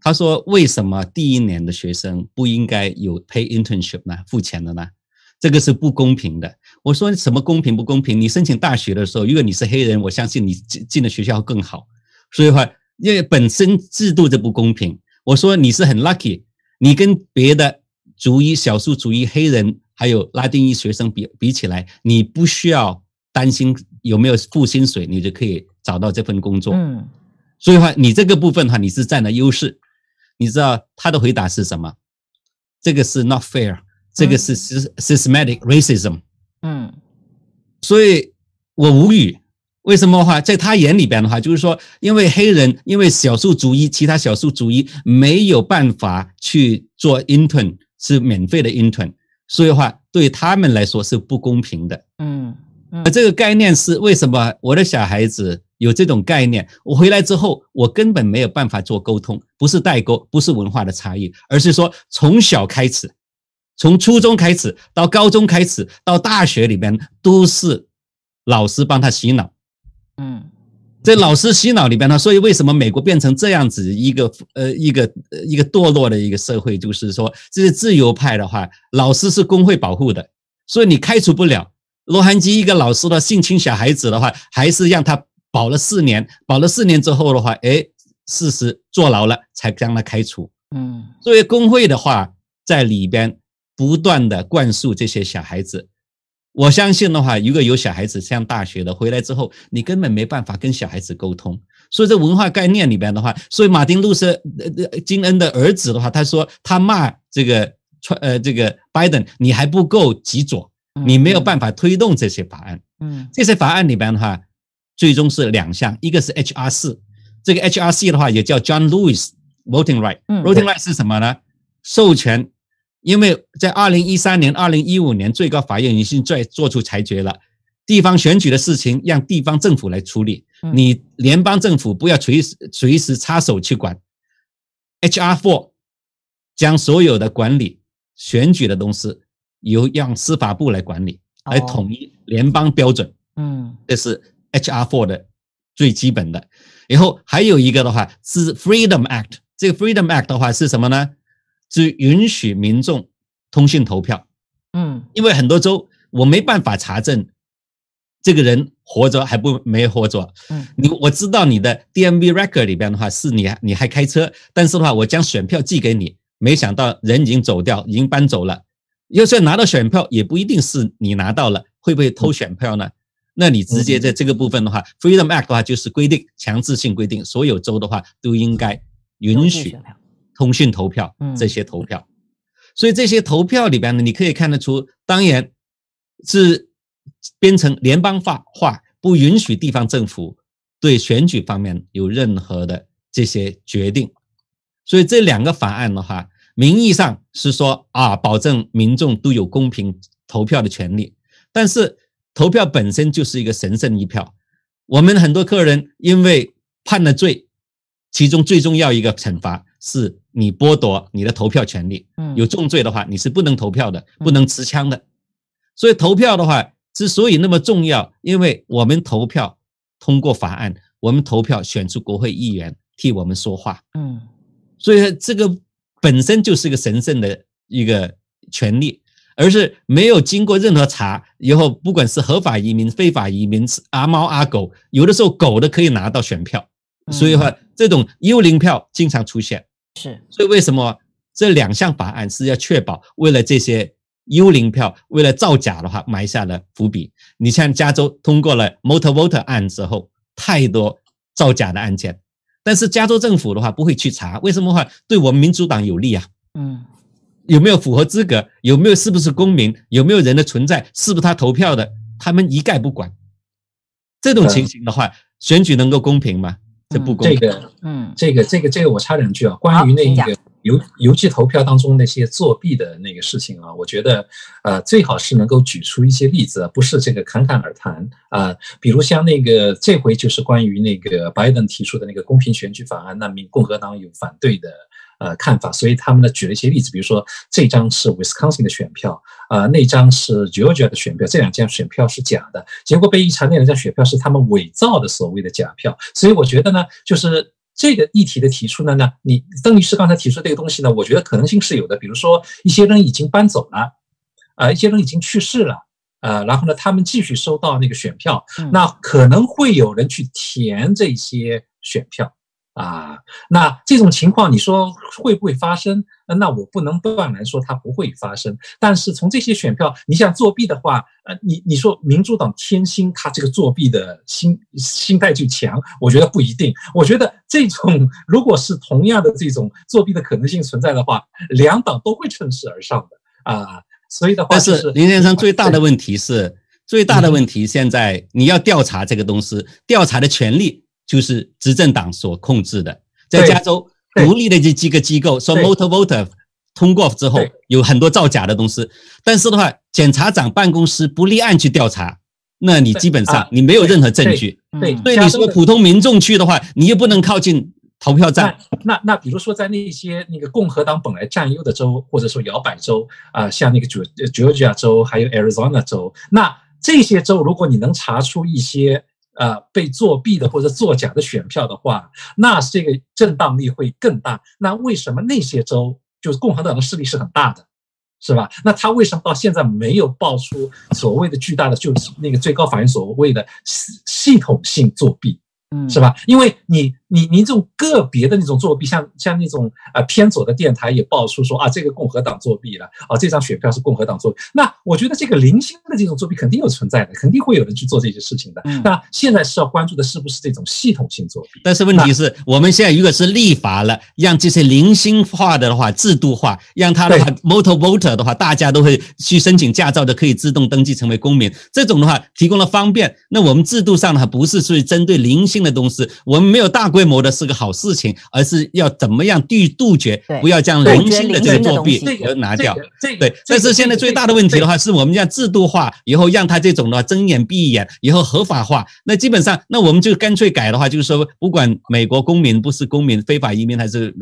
他说为什么第一年的学生不应该有 pay internship 呢？付钱的呢？这个是不公平的。我说什么公平不公平？你申请大学的时候，如果你是黑人，我相信你进的学校更好。所以话，因为本身制度就不公平。我说你是很 lucky， 你跟别的族裔、少数族裔、黑人还有拉丁裔学生比比起来，你不需要担心有没有付薪水，你就可以找到这份工作。嗯，所以话你这个部分哈，你是占了优势。你知道他的回答是什么？这个是 not fair， 这个是 systematic racism。嗯，所以我无语。为什么的话，在他眼里边的话，就是说，因为黑人，因为少数族裔，其他少数族裔没有办法去做 intern， 是免费的 intern， 所以话对他们来说是不公平的。嗯，嗯，这个概念是为什么我的小孩子有这种概念，我回来之后我根本没有办法做沟通，不是代沟，不是文化的差异，而是说从小开始，从初中开始到高中开始到大学里面都是老师帮他洗脑。嗯，在老师洗脑里边呢，所以为什么美国变成这样子一个呃一个一个堕落的一个社会，就是说这些自由派的话，老师是工会保护的，所以你开除不了。洛杉矶一个老师的性侵小孩子的话，还是让他保了四年，保了四年之后的话，哎，事实坐牢了才将他开除。嗯，所以工会的话在里边不断的灌输这些小孩子。我相信的话，如果有小孩子上大学的回来之后，你根本没办法跟小孩子沟通。所以这文化概念里边的话，所以马丁路德金恩的儿子的话，他说他骂这个呃这个拜登，你还不够极左，你没有办法推动这些法案。嗯，这些法案里边的话。最终是两项，一个是 H R 四， 这个 H R 四 的话也叫 John Lewis Voting Right。嗯，Voting Right 是什么呢？授权，因为在二零一三年、二零一五年，最高法院已经在做出裁决了，地方选举的事情让地方政府来处理，你联邦政府不要随随时插手去管。H R 四 将所有的管理选举的东西由让司法部来管理，来统一联邦标准。嗯，这是。H R 四 的最基本的，然后还有一个的话是 Freedom Act， 这个 Freedom Act 的话是什么呢？是允许民众通讯投票。嗯，因为很多州我没办法查证这个人活着还不没活着。嗯，你我知道你的 D M V record 里边的话是你你还开车，但是的话我将选票寄给你，没想到人已经走掉，已经搬走了。要是拿到选票也不一定是你拿到了，会不会偷选票呢？嗯，那你直接在这个部分的话 ，Freedom Act 的话就是规定，强制性规定，所有州的话都应该允许通讯投票这些投票。所以这些投票里边呢，你可以看得出，当然是变成联邦化，不允许地方政府对选举方面有任何的这些决定。所以这两个法案的话，名义上是说啊，保证民众都有公平投票的权利，但是。投票本身就是一个神圣一票，我们很多客人因为判了罪，其中最重要一个惩罚是你剥夺你的投票权利，有重罪的话你是不能投票的，不能持枪的。所以投票的话之所以那么重要，因为我们投票通过法案，我们投票选出国会议员替我们说话，嗯，所以这个本身就是一个神圣的一个权利，而是没有经过任何查以后，不管是合法移民非法移民，阿猫阿狗，有的时候狗的可以拿到选票，所以话这种幽灵票经常出现。是，所以为什么这两项法案是要确保为了这些幽灵票，为了造假的话埋下了伏笔。你像加州通过了 motor voter 案之后，太多造假的案件，但是加州政府的话不会去查，为什么的话对我们民主党有利啊？嗯，有没有符合资格？有没有是不是公民？有没有人的存在？是不是他投票的？他们一概不管。这种情形的话，选举能够公平吗？这不公平。这个，嗯，这个，这个，这个，我插两句啊。关于那个邮邮寄投票当中那些作弊的那个事情啊，我觉得，呃，最好是能够举出一些例子，不是这个侃侃而谈啊、呃。比如像那个这回就是关于那个拜登提出的那个公平选举法案，那民共和党有反对的呃看法，所以他们呢举了一些例子，比如说这张是 Wisconsin 的选票，呃，那张是 Georgia 的选票，这两张选票是假的，结果被一查，那两张选票是他们伪造的所谓的假票。所以我觉得呢，就是这个议题的提出呢，呢你邓律师刚才提出这个东西呢，我觉得可能性是有的，比如说一些人已经搬走了，呃，一些人已经去世了。呃，然后呢，他们继续收到那个选票，那可能会有人去填这些选票。啊，那这种情况你说会不会发生？那我不能断然说它不会发生。但是从这些选票，你想作弊的话，呃，你你说民主党天心他这个作弊的心心态就强，我觉得不一定。我觉得这种如果是同样的这种作弊的可能性存在的话，两党都会趁势而上的啊。所以的话、就是，但是林先生最大的问题是，最大的问题现在你要调查这个东西，嗯、调查的权利。就是执政党所控制的，在加州独立的这几个机构说 motor voter 通过之后有很多造假的东西，但是的话，检察长办公室不立案去调查，那你基本上你没有任何证据。对，对你说普通民众去的话，你也不能靠近投票站。那那, 那比如说在那些那个共和党本来占优的州，或者说摇摆州啊、呃，像那个 Georgia 州还有 Arizona 州，那这些州如果你能查出一些。呃，被作弊的或者作假的选票的话，那这个震荡力会更大。那为什么那些州就是共和党的势力是很大的，是吧？那他为什么到现在没有爆出所谓的巨大的，就是那个最高法院所谓的系统性作弊，嗯，是吧？因为你你你这种个别的那种作弊，像像那种呃偏左的电台也爆出说啊，这个共和党作弊了，啊，这张选票是共和党作弊。那我觉得这个零星的这种作弊肯定有存在的，肯定会有人去做这些事情的。嗯、那现在是要关注的是不是这种系统性作弊？但是问题是我们现在如果是立法了，让这些零星化的的话制度化，让他的话 motor voter 的话，大家都会去申请驾照的，可以自动登记成为公民。这种的话提供了方便。那我们制度上的话不是去针对零星的东西，我们没有大规模的是个好事情，而是要怎么样去杜绝，不要将零星的这个作弊而拿掉。对，但是现在最大的问题的话，是我们要制度化以后，让它这种的话睁眼闭眼，以后合法化。那基本上，那我们就干脆改的话，就是说，不管美国公民不是公民，非法移民还是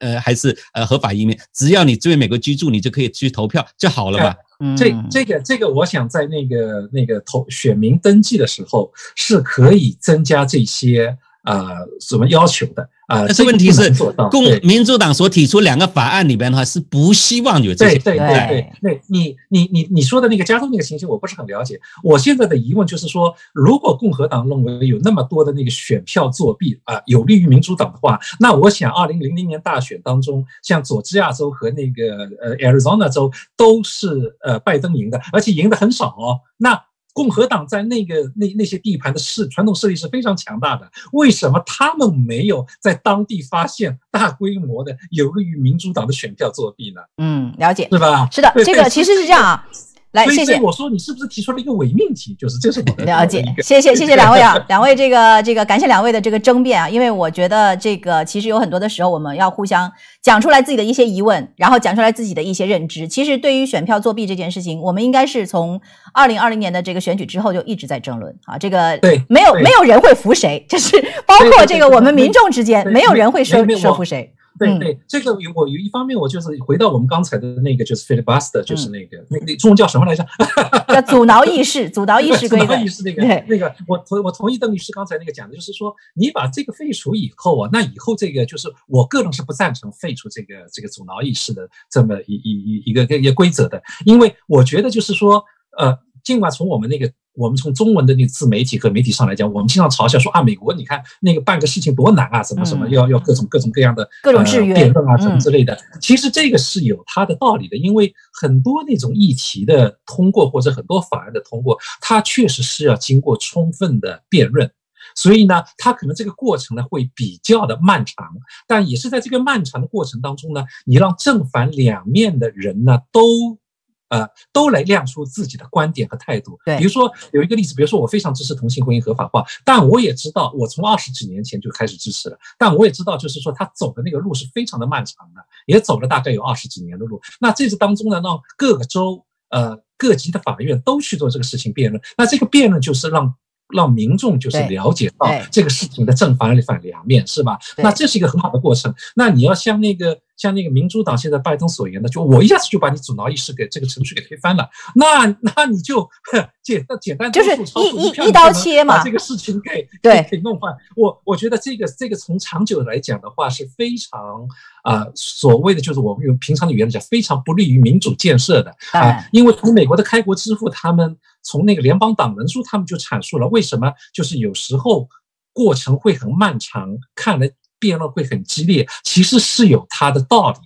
呃还是呃合法移民，只要你在美国居住，你就可以去投票就好了嘛。这这个这个，我想在那个那个投选民登记的时候，是可以增加这些呃什么要求的啊、呃。但是问题是，共民主党所提出两个法案里边的话，是不希望有这些。对对对对对，你你你你说的那个加州那个情形，我不是很了解。我现在的疑问就是说，如果共和党认为有那么多的那个选票作弊啊、呃，有利于民主党的话，那我想二零零零年大选当中，像佐治亚州和那个呃 Arizona 州都是呃拜登赢的，而且赢的很少哦。那共和党在那个那那些地盘的势传统势力是非常强大的，为什么他们没有在当地发现大规模的有利于民主党的选票作弊呢？嗯，了解，是吧？是的，这个其实是这样啊。来，谢谢。我说你是不是提出了一个伪命题？就是这是我的了解。谢谢，谢谢两位啊，两位这个这个感谢两位的这个争辩啊，因为我觉得这个其实有很多的时候我们要互相讲出来自己的一些疑问，然后讲出来自己的一些认知。其实对于选票作弊这件事情，我们应该是从二零二零年的这个选举之后就一直在争论啊，这个没有没有人会服谁，就是包括这个我们民众之间，没有人会说说服谁。对对，这个我有一方面，我就是回到我们刚才的那个，就是 filibuster， 就是那个、嗯、那那中文叫什么来着？叫阻挠议事，阻挠议事规则。阻挠议事那个那个，我同我同意邓律师刚才那个讲的，就是说你把这个废除以后啊，那以后这个就是我个人是不赞成废除这个这个阻挠议事的这么一一一个一个规则的，因为我觉得就是说，呃，尽管从我们那个。我们从中文的那个自媒体和媒体上来讲，我们经常嘲笑说啊，美国你看那个办个事情多难啊，什么什么要要各种各种各样的各种制约、呃、辩论啊什么之类的、嗯。其实这个是有它的道理的，因为很多那种议题的通过或者很多法案的通过，它确实是要经过充分的辩论。所以呢，它可能这个过程呢会比较的漫长，但也是在这个漫长的过程当中呢，你让正反两面的人呢都。呃，都来亮出自己的观点和态度。比如说有一个例子，比如说我非常支持同性婚姻合法化，但我也知道，我从二十几年前就开始支持了，但我也知道，就是说他走的那个路是非常的漫长的，也走了大概有二十几年的路。那这次当中呢，让各个州、呃各级的法院都去做这个事情辩论，那这个辩论就是让。让民众就是了解到这个事情的正反反两面，是吧？那这是一个很好的过程。那你要像那个像那个民主党现在拜登所言的，就我一下子就把你阻挠议事给这个程序给推翻了，那那你就简简单就是一一一刀切嘛，把这个事情给对给弄翻。我我觉得这个这个从长久来讲的话是非常啊、呃、所谓的就是我们用平常的语言讲非常不利于民主建设的啊、呃，因为从美国的开国之父他们。从那个联邦党人书，他们就阐述了为什么就是有时候过程会很漫长，看来辩论会很激烈，其实是有它的道理的。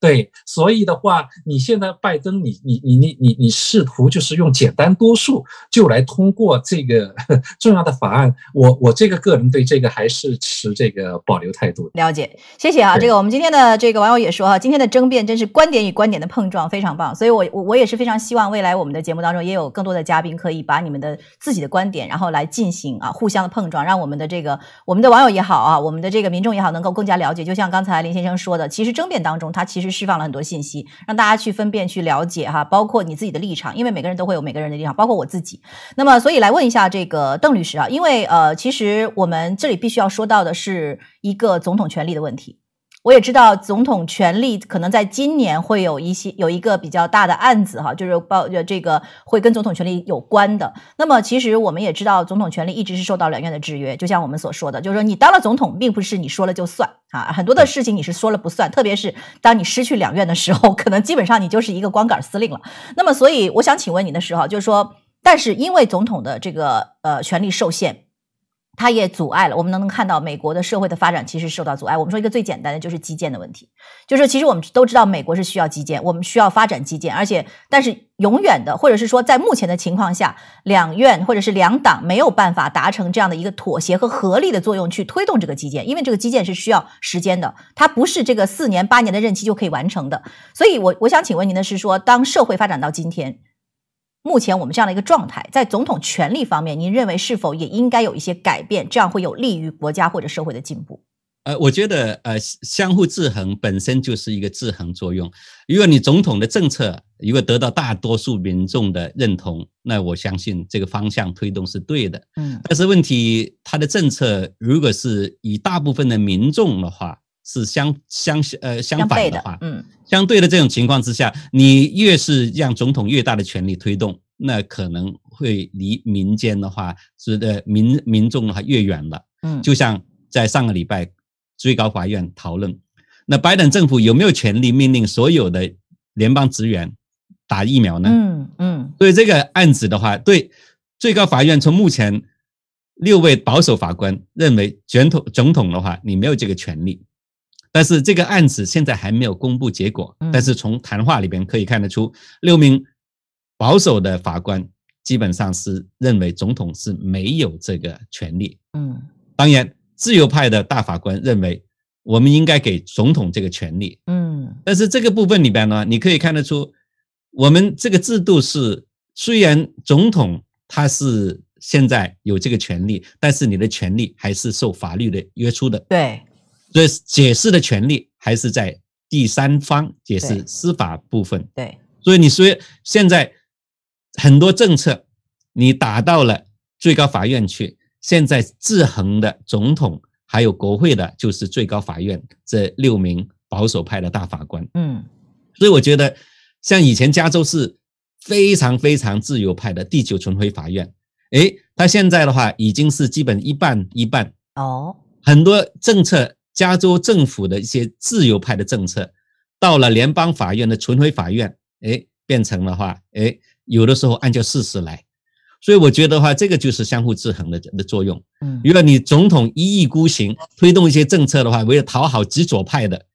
对，所以的话，你现在拜登你，你你你你你试图就是用简单多数就来通过这个重要的法案，我我这个个人对这个还是持这个保留态度。了解，谢谢啊。这个我们今天的这个网友也说啊，今天的争辩真是观点与观点的碰撞，非常棒。所以我我我也是非常希望未来我们的节目当中也有更多的嘉宾可以把你们的自己的观点，然后来进行啊互相的碰撞，让我们的这个我们的网友也好啊，我们的这个民众也好，能够更加了解。就像刚才林先生说的，其实争辩当中，它其实。释放了很多信息，让大家去分辨、去了解哈，包括你自己的立场，因为每个人都会有每个人的立场，包括我自己。那么，所以来问一下这个邓律师啊，因为呃，其实我们这里必须要说到的是一个总统权力的问题。我也知道总统权力可能在今年会有一些有一个比较大的案子哈，就是包这个会跟总统权力有关的。那么其实我们也知道总统权力一直是受到两院的制约，就像我们所说的，就是说你当了总统并不是你说了就算啊，很多的事情你是说了不算，特别是当你失去两院的时候，可能基本上你就是一个光杆司令了。那么所以我想请问你的时候，就是说，但是因为总统的这个呃权力受限。它也阻碍了我们能看到美国的社会的发展其实受到阻碍。我们说一个最简单的就是基建的问题，就是其实我们都知道美国是需要基建，我们需要发展基建，而且但是永远的或者是说在目前的情况下，两院或者是两党没有办法达成这样的一个妥协和合力的作用去推动这个基建，因为这个基建是需要时间的，它不是这个四年八年的任期就可以完成的。所以我我想请问您的是说，当社会发展到今天。目前我们这样的一个状态，在总统权力方面，您认为是否也应该有一些改变？这样会有利于国家或者社会的进步？呃，我觉得呃，相互制衡本身就是一个制衡作用。如果你总统的政策如果得到大多数民众的认同，那我相信这个方向推动是对的。嗯，但是问题，他的政策如果是以大部分的民众的话，是相相呃相反的话，嗯，相对的这种情况之下，你越是让总统越大的权力推动，那可能会离民间的话，是的民民众的话越远了。嗯，就像在上个礼拜最高法院讨论，那拜登政府有没有权利命令所有的联邦职员打疫苗呢？嗯嗯，所以这个案子的话，对最高法院从目前六位保守法官认为，总统总统的话，你没有这个权利。但是这个案子现在还没有公布结果，但是从谈话里边可以看得出，六名保守的法官基本上是认为总统是没有这个权利。嗯，当然自由派的大法官认为我们应该给总统这个权利。嗯，但是这个部分里边呢，你可以看得出，我们这个制度是虽然总统他是现在有这个权利，但是你的权利还是受法律的约束的。对。所以解释的权利还是在第三方解释司法部分。对，所以你说现在很多政策你打到了最高法院去，现在制衡的总统还有国会的就是最高法院这六名保守派的大法官。嗯，所以我觉得像以前加州是非常非常自由派的第九巡回法院，诶，他现在的话已经是基本一半一半。哦，很多政策，加州政府的一些自由派的政策，到了联邦法院的巡回法院，诶，变成的话，诶，有的时候按照事实来。所以我觉得的话，这个就是相互制衡 的, 的作用。嗯，如果你总统一意孤行推动一些政策的话，为了讨好极左派的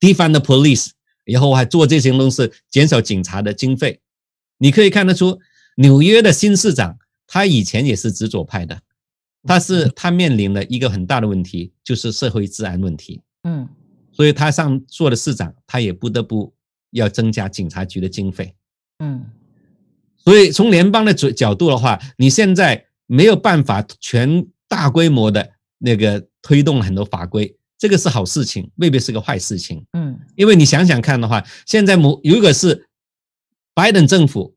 地方的 police， 然后还做这些东西，减少警察的经费。你可以看得出，纽约的新市长他以前也是极左派的，他是他面临了一个很大的问题，就是社会治安问题。嗯，所以他上做的市长，他也不得不要增加警察局的经费。嗯。所以从联邦的角度的话，你现在没有办法全大规模的那个推动很多法规，这个是好事情，未必是个坏事情。嗯，因为你想想看的话，现在如果是拜登政府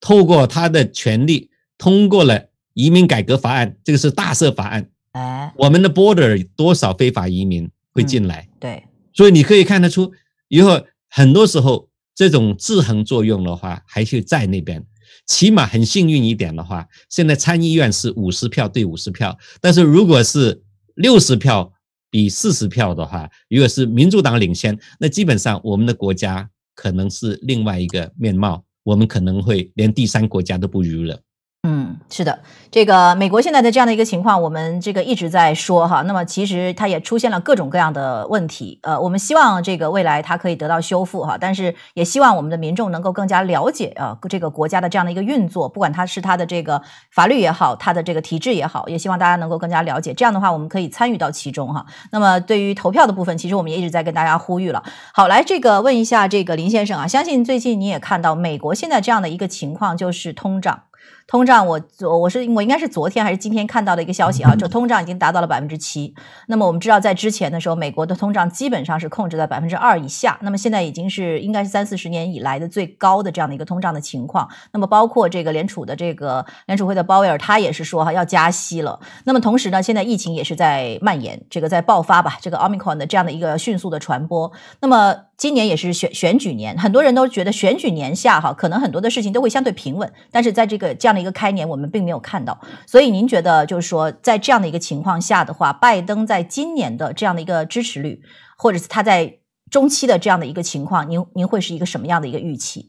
透过他的权力通过了移民改革法案，这个是大赦法案，哎，我们的 border 多少非法移民会进来？嗯，对，所以你可以看得出，以后很多时候这种制衡作用的话，还是在那边。起码很幸运一点的话，现在参议院是五十票对五十票，但是如果是六十票比四十票的话，如果是民主党领先，那基本上我们的国家可能是另外一个面貌，我们可能会连第三国家都不如了。嗯，是的，这个美国现在的这样的一个情况，我们这个一直在说哈。那么其实它也出现了各种各样的问题，呃，我们希望这个未来它可以得到修复哈，但是也希望我们的民众能够更加了解啊，呃，这个国家的这样的一个运作，不管它是它的这个法律也好，它的这个体制也好，也希望大家能够更加了解。这样的话，我们可以参与到其中哈。那么对于投票的部分，其实我们也一直在跟大家呼吁了。好，来这个问一下这个林先生啊，相信最近你也看到美国现在这样的一个情况，就是通胀。通胀我，我我是我应该是昨天还是今天看到的一个消息啊，就通胀已经达到了 百分之七。那么我们知道，在之前的时候，美国的通胀基本上是控制在 百分之二 以下。那么现在已经是应该是三四十年以来的最高的这样的一个通胀的情况。那么包括这个联储的这个联储会的鲍威尔，他也是说哈要加息了。那么同时呢，现在疫情也是在蔓延，这个在爆发吧，这个 Omicron 的这样的一个迅速的传播。那么今年也是选选举年，很多人都觉得选举年下哈，可能很多的事情都会相对平稳，但是在这个这样的一个开年，我们并没有看到。所以您觉得，就是说，在这样的一个情况下的话，拜登在今年的这样的一个支持率，或者是他在中期的这样的一个情况，您您会是一个什么样的一个预期？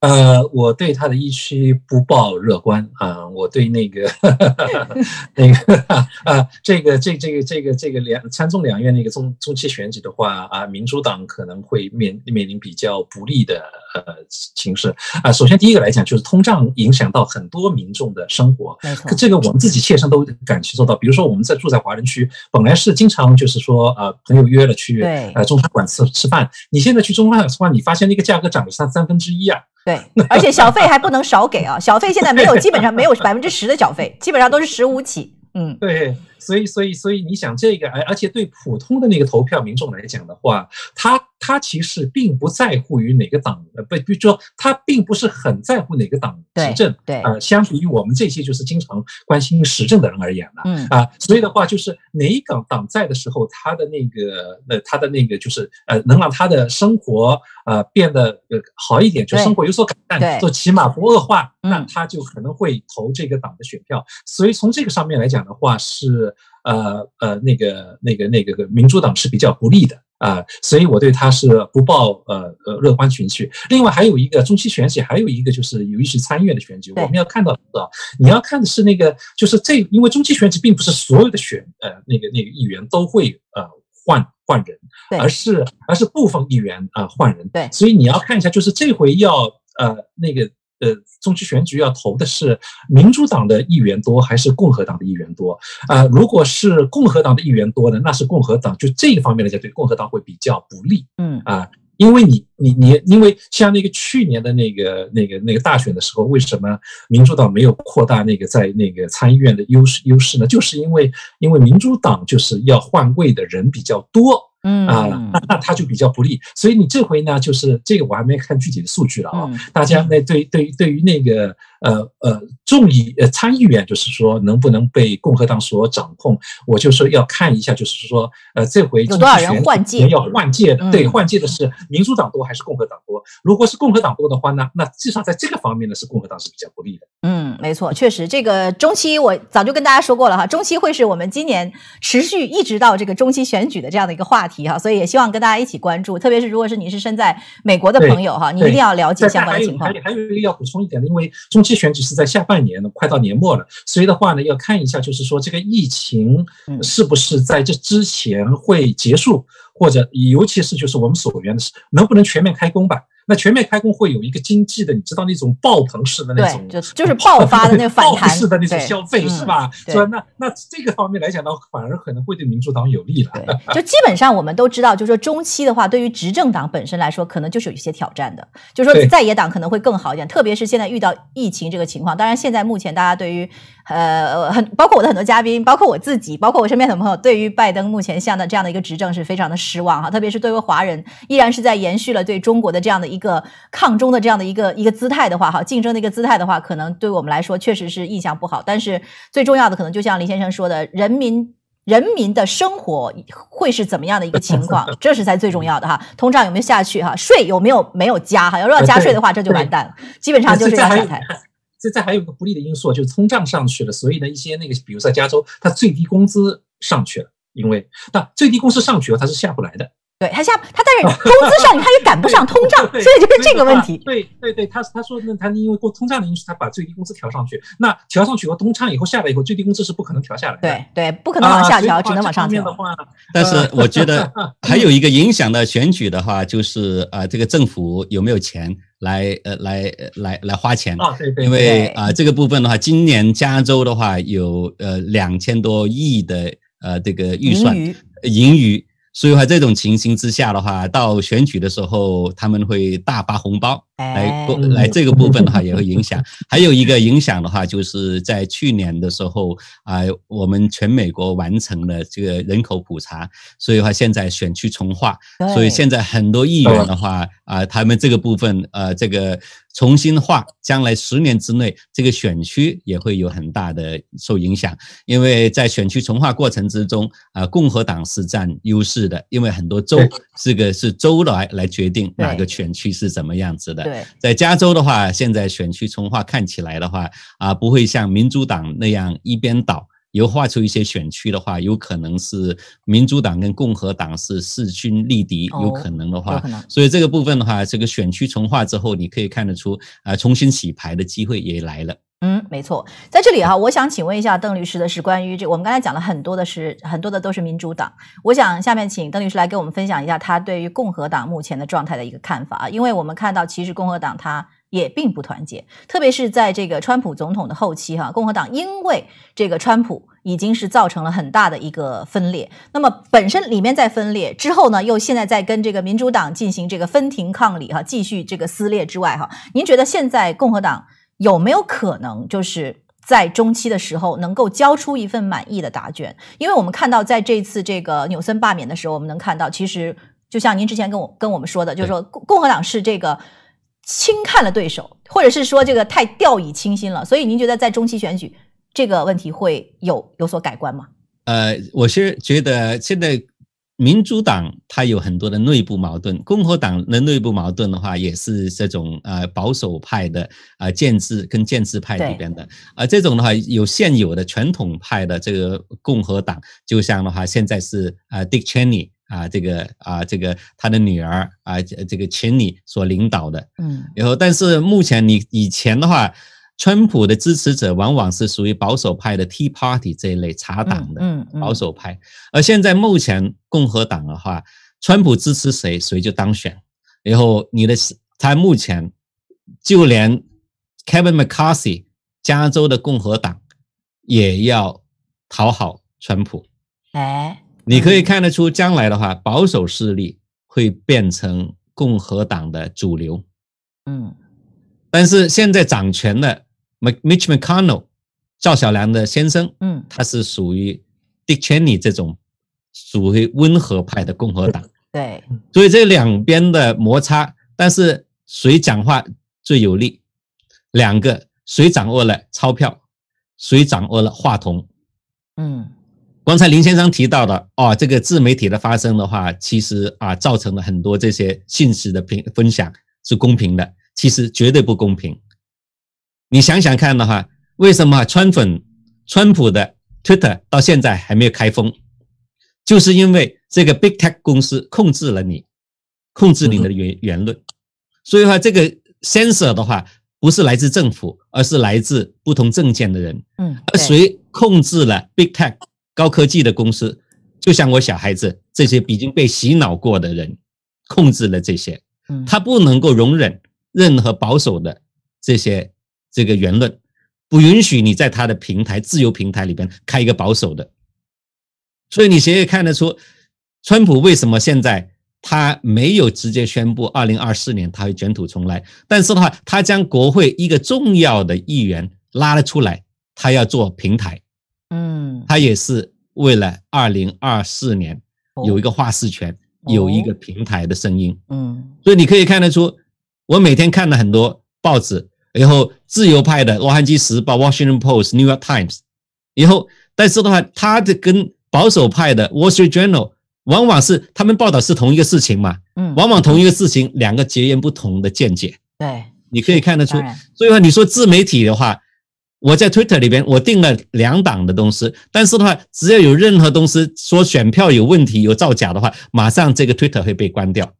呃，我对他的预期不抱乐观啊，呃，我对那个呵呵那个啊，呃，这个这这个这个这个两参众两院那个中中期选举的话啊，民主党可能会面面临比较不利的呃形势啊。首先第一个来讲，就是通胀影响到很多民众的生活，这个我们自己切身都感受到。比如说我们在住在华人区，本来是经常就是说呃朋友约了去呃中餐馆吃吃饭，你现在去中餐馆吃饭，你发现那个价格涨了三三分之一啊。对，而且小费还不能少给啊！小费现在没有，基本上没有百分之十的小费，基本上都是十五起。嗯，对，所以所以所以你想这个，而且对普通的那个投票民众来讲的话，他他其实并不在乎于哪个党，呃，不，比如说他并不是很在乎哪个党执政。对，对呃，相比于我们这些就是经常关心时政的人而言呢，嗯啊，呃，所以的话就是哪一个党在的时候，他的那个呃，他的那个就是呃，能让他的生活。呃，变得呃好一点，就生活有所改善，就起码不恶化，那他就可能会投这个党的选票。嗯，所以从这个上面来讲的话，是呃呃那个那个那个民主党是比较不利的。呃所以我对他是不抱呃呃乐观情绪。另外还有一个中期选举，还有一个就是有一些参议院的选举，我们要看到的，你要看的是那个就是这，因为中期选举并不是所有的选呃那个那个议员都会呃换。换人，而是而是部分议员啊，呃、换人，对，所以你要看一下，就是这回要呃那个呃中期选举要投的是民主党的议员多还是共和党的议员多啊，呃？如果是共和党的议员多呢，那是共和党就这个方面来讲，对共和党会比较不利，嗯啊。呃因为你你你，因为像那个去年的那个那个那个大选的时候，为什么民主党没有扩大那个在那个参议院的优势优势呢？就是因为因为民主党就是要换位的人比较多。嗯啊，那那他就比较不利，所以你这回呢，就是这个我还没看具体的数据了啊，哦。大家那对对对于那个呃呃众议呃参议院就是说能不能被共和党所掌控，我就说要看一下，就是说呃这回有多少人换届，要换届的，对，换届的是民主党多还是共和党多？如果是共和党多的话呢，那至少在这个方面呢是共和党是比较不利的。嗯，没错，确实这个中期我早就跟大家说过了哈，中期会是我们今年持续一直到这个中期选举的这样的一个话题哈，所以也希望跟大家一起关注，特别是如果是你是身在美国的朋友哈，你一定要了解相关的情况。还有一个要补充一点的，因为中期选举是在下半年呢，快到年末了，所以的话呢，要看一下就是说这个疫情是不是在这之前会结束，或者尤其是就是我们所言的是能不能全面开工吧。那全面开工会有一个经济的，你知道那种爆棚式的那种，对，就是爆发的那反弹式的那种消费，是吧？嗯、所以那那这个方面来讲呢，反而可能会对民主党有利了。就基本上我们都知道，就是说中期的话，对于执政党本身来说，可能就是有一些挑战的。就是说在野党可能会更好一点，特别是现在遇到疫情这个情况。当然，现在目前大家对于呃很包括我的很多嘉宾，包括我自己，包括我身边的朋友，对于拜登目前像的这样的一个执政是非常的失望哈。特别是对于华人，依然是在延续了对中国的这样的一个。一个抗中的这样的一个一个姿态的话，哈，竞争的一个姿态的话，可能对我们来说确实是印象不好。但是最重要的，可能就像林先生说的，人民人民的生活会是怎么样的一个情况，这是才最重要的哈。通胀有没有下去哈？税有没有没有加哈？要如果加税的话，这就完蛋了，基本上就是要下台。这再还有一个不利的因素，就是通胀上去了，所以呢，一些那个，比如在加州，它最低工资上去了，因为那最低工资上去了，它是下不来的。对他下他，但是工资上他也赶不上通胀，所以就是这个问题。对对对，他他说呢，他因为过通胀的因素，他把最低工资调上去。那调上去和通胀以后下来以后，最低工资是不可能调下来的。对对，不可能往下调，啊、只能往上调。但是我觉得还有一个影响的选举的话，就是啊、呃，这个政府有没有钱来呃来来来花钱啊？对对，因为啊、呃、这个部分的话，今年加州的话有呃两千多亿的呃这个预算盈余。所以话，这种情形之下的话，到选举的时候，他们会大发红包，来来这个部分的话也会影响。还有一个影响的话，就是在去年的时候啊、呃，我们全美国完成了这个人口普查，所以话现在选区重划，所以现在很多议员的话啊、呃，他们这个部分呃，这个重新划，将来十年之内，这个选区也会有很大的受影响，因为在选区重划过程之中啊、呃，共和党是占优势。因为很多州这个是州来来决定哪个选区是怎么样子的。在加州的话，现在选区重划看起来的话啊，不会像民主党那样一边倒。由划出一些选区的话，有可能是民主党跟共和党是势均力敌，有可能的话，所以这个部分的话，这个选区重划之后，你可以看得出啊、呃，重新洗牌的机会也来了。嗯，没错，在这里哈、啊，我想请问一下邓律师的是关于这，我们刚才讲了很多的是很多的都是民主党，我想下面请邓律师来给我们分享一下他对于共和党目前的状态的一个看法啊，因为我们看到其实共和党他也并不团结，特别是在这个川普总统的后期哈、啊，共和党因为这个川普已经是造成了很大的一个分裂，那么本身里面在分裂之后呢，又现在在跟这个民主党进行这个分庭抗礼哈、啊，继续这个撕裂之外哈、啊，您觉得现在共和党？有没有可能就是在中期的时候能够交出一份满意的答卷？因为我们看到在这次这个纽森罢免的时候，我们能看到其实就像您之前跟我跟我们说的，就是说共和党是这个轻看了对手，或者是说这个太掉以轻心了，所以您觉得在中期选举这个问题会有有所改观吗？呃，我是觉得现在民主党它有很多的内部矛盾，共和党的内部矛盾的话，也是这种呃保守派的啊建制跟建制派里边的，啊这种的话有现有的传统派的这个共和党，就像的话现在是啊 Dick Cheney。啊，这个啊，这个他的女儿啊，这个钱尼所领导的，嗯，然后但是目前你以前的话，川普的支持者往往是属于保守派的 Tea Party 这一类茶党的保守派，嗯嗯嗯、而现在目前共和党的话，川普支持谁谁就当选，然后你的他目前就连 Kevin McCarthy 加州的共和党也要讨好川普，哎。你可以看得出，将来的话，保守势力会变成共和党的主流。嗯，但是现在掌权的 Mitch McConnell 赵小梁的先生，嗯，他是属于 Dick Cheney 这种属于温和派的共和党。对，所以这两边的摩擦，但是谁讲话最有力？两个谁掌握了钞票，谁掌握了话筒。嗯，刚才林先生提到的哦，这个自媒体的发生的话，其实啊，造成了很多这些信息的分享是公平的，其实绝对不公平。你想想看的话，为什么川粉川普的 Twitter 到现在还没有开封，就是因为这个 Big Tech 公司控制了你，控制你的言言论。所以的话，这个 censor 的话，不是来自政府，而是来自不同政见的人。嗯，而谁控制了 Big Tech 高科技的公司，就像我小孩子这些已经被洗脑过的人，控制了这些，他不能够容忍任何保守的这些这个言论，不允许你在他的平台自由平台里边开一个保守的。所以你也看得出，川普为什么现在他没有直接宣布二零二四年他会卷土重来，但是的话，他将国会一个重要的议员拉了出来，他要做平台。嗯，他也是为了二零二四年有一个话事权，有一个平台的声音。嗯，所以你可以看得出，我每天看了很多报纸，然后自由派的《洛杉矶时报》、《Washington Post》、《New York Times》，然后但是的话，他的跟保守派的《Wall Street Journal》。往往是他们报道是同一个事情嘛，嗯，往往同一个事情，两个截然不同的见解。对，你可以看得出。所以话，你说自媒体的话，我在 Twitter 里边我定了两档的东西，但是的话，只要有任何东西说选票有问题、有造假的话，马上这个 Twitter 会被关掉。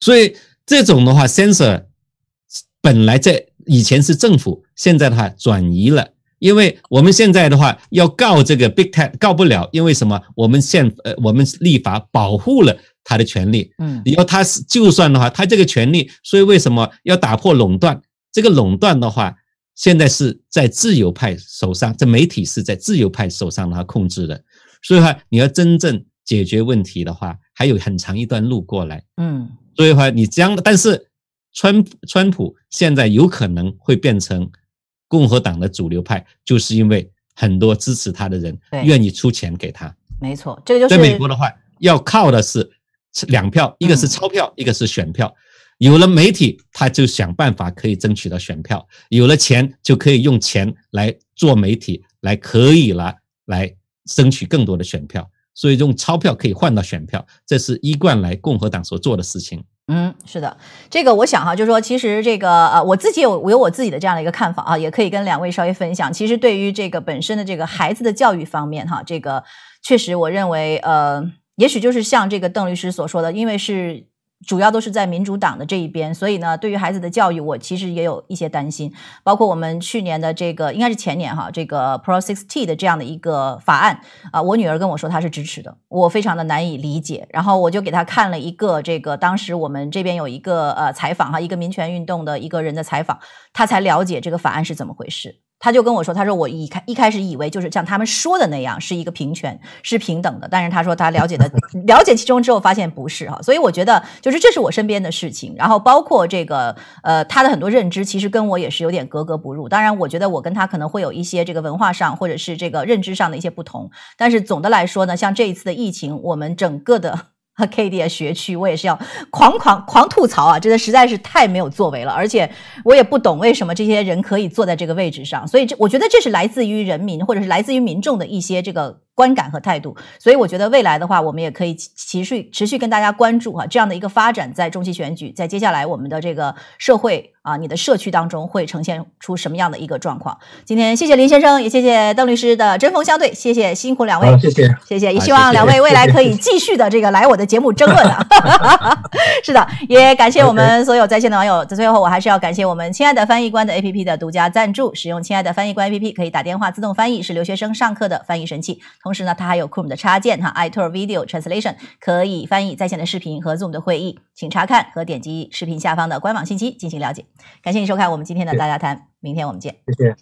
所以这种的话 ，censor 本来在以前是政府，现在的话转移了。因为我们现在的话要告这个 Big Tech 告不了，因为什么？我们宪呃我们立法保护了他的权利，嗯，然后他就算的话，他这个权利，所以为什么要打破垄断？这个垄断的话，现在是在自由派手上，这媒体是在自由派手上他控制的，所以话你要真正解决问题的话，还有很长一段路过来，嗯，所以话你将，但是川川普现在有可能会变成共和党的主流派，就是因为很多支持他的人愿意出钱给他。没错，这个就是在美国的话，要靠的是两票，一个是钞票，一个是选票。有了媒体，他就想办法可以争取到选票；有了钱，就可以用钱来做媒体，来可以了来争取更多的选票。所以用钞票可以换到选票，这是一贯来共和党所做的事情。嗯，是的，这个我想哈，就是说，其实这个呃，我自己有我有我自己的这样的一个看法啊，也可以跟两位稍微分享。其实对于这个本身的这个孩子的教育方面哈，这个确实我认为呃，也许就是像这个邓律师所说的，因为是主要都是在民主党的这一边，所以呢，对于孩子的教育，我其实也有一些担心。包括我们去年的这个，应该是前年哈，这个 Prop sixty 的这样的一个法案啊、呃，我女儿跟我说她是支持的，我非常的难以理解。然后我就给她看了一个这个，当时我们这边有一个呃采访哈，一个民权运动的一个人的采访，她才了解这个法案是怎么回事。他就跟我说，他说我一开一开始以为就是像他们说的那样是一个平权是平等的，但是他说他了解的了解其中之后发现不是哈，所以我觉得就是这是我身边的事情，然后包括这个呃他的很多认知其实跟我也是有点格格不入，当然我觉得我跟他可能会有一些这个文化上或者是这个认知上的一些不同，但是总的来说呢，像这一次的疫情，我们整个的和 K D 的学区，我也是要狂狂狂吐槽啊！真的实在是太没有作为了，而且我也不懂为什么这些人可以坐在这个位置上，所以这我觉得这是来自于人民或者是来自于民众的一些这个观感和态度，所以我觉得未来的话，我们也可以持续持续跟大家关注啊这样的一个发展，在中期选举，在接下来我们的这个社会啊，你的社区当中会呈现出什么样的一个状况？今天谢谢林先生，也谢谢邓律师的针锋相对，谢谢辛苦两位，谢谢谢谢，也希望两位未来可以继续的这个来我的节目争论啊。是的，也感谢我们所有在线的网友。最后，我还是要感谢我们亲爱的翻译官的 A P P 的独家赞助，使用亲爱的翻译官 A P P 可以打电话自动翻译，是留学生上课的翻译神器。同时呢，它还有 Chrome 的插件哈 ，iTalk Video Translation 可以翻译在线的视频和 Zoom 的会议，请查看和点击视频下方的官网信息进行了解。感谢您收看我们今天的大家谈，明天我们见。谢谢。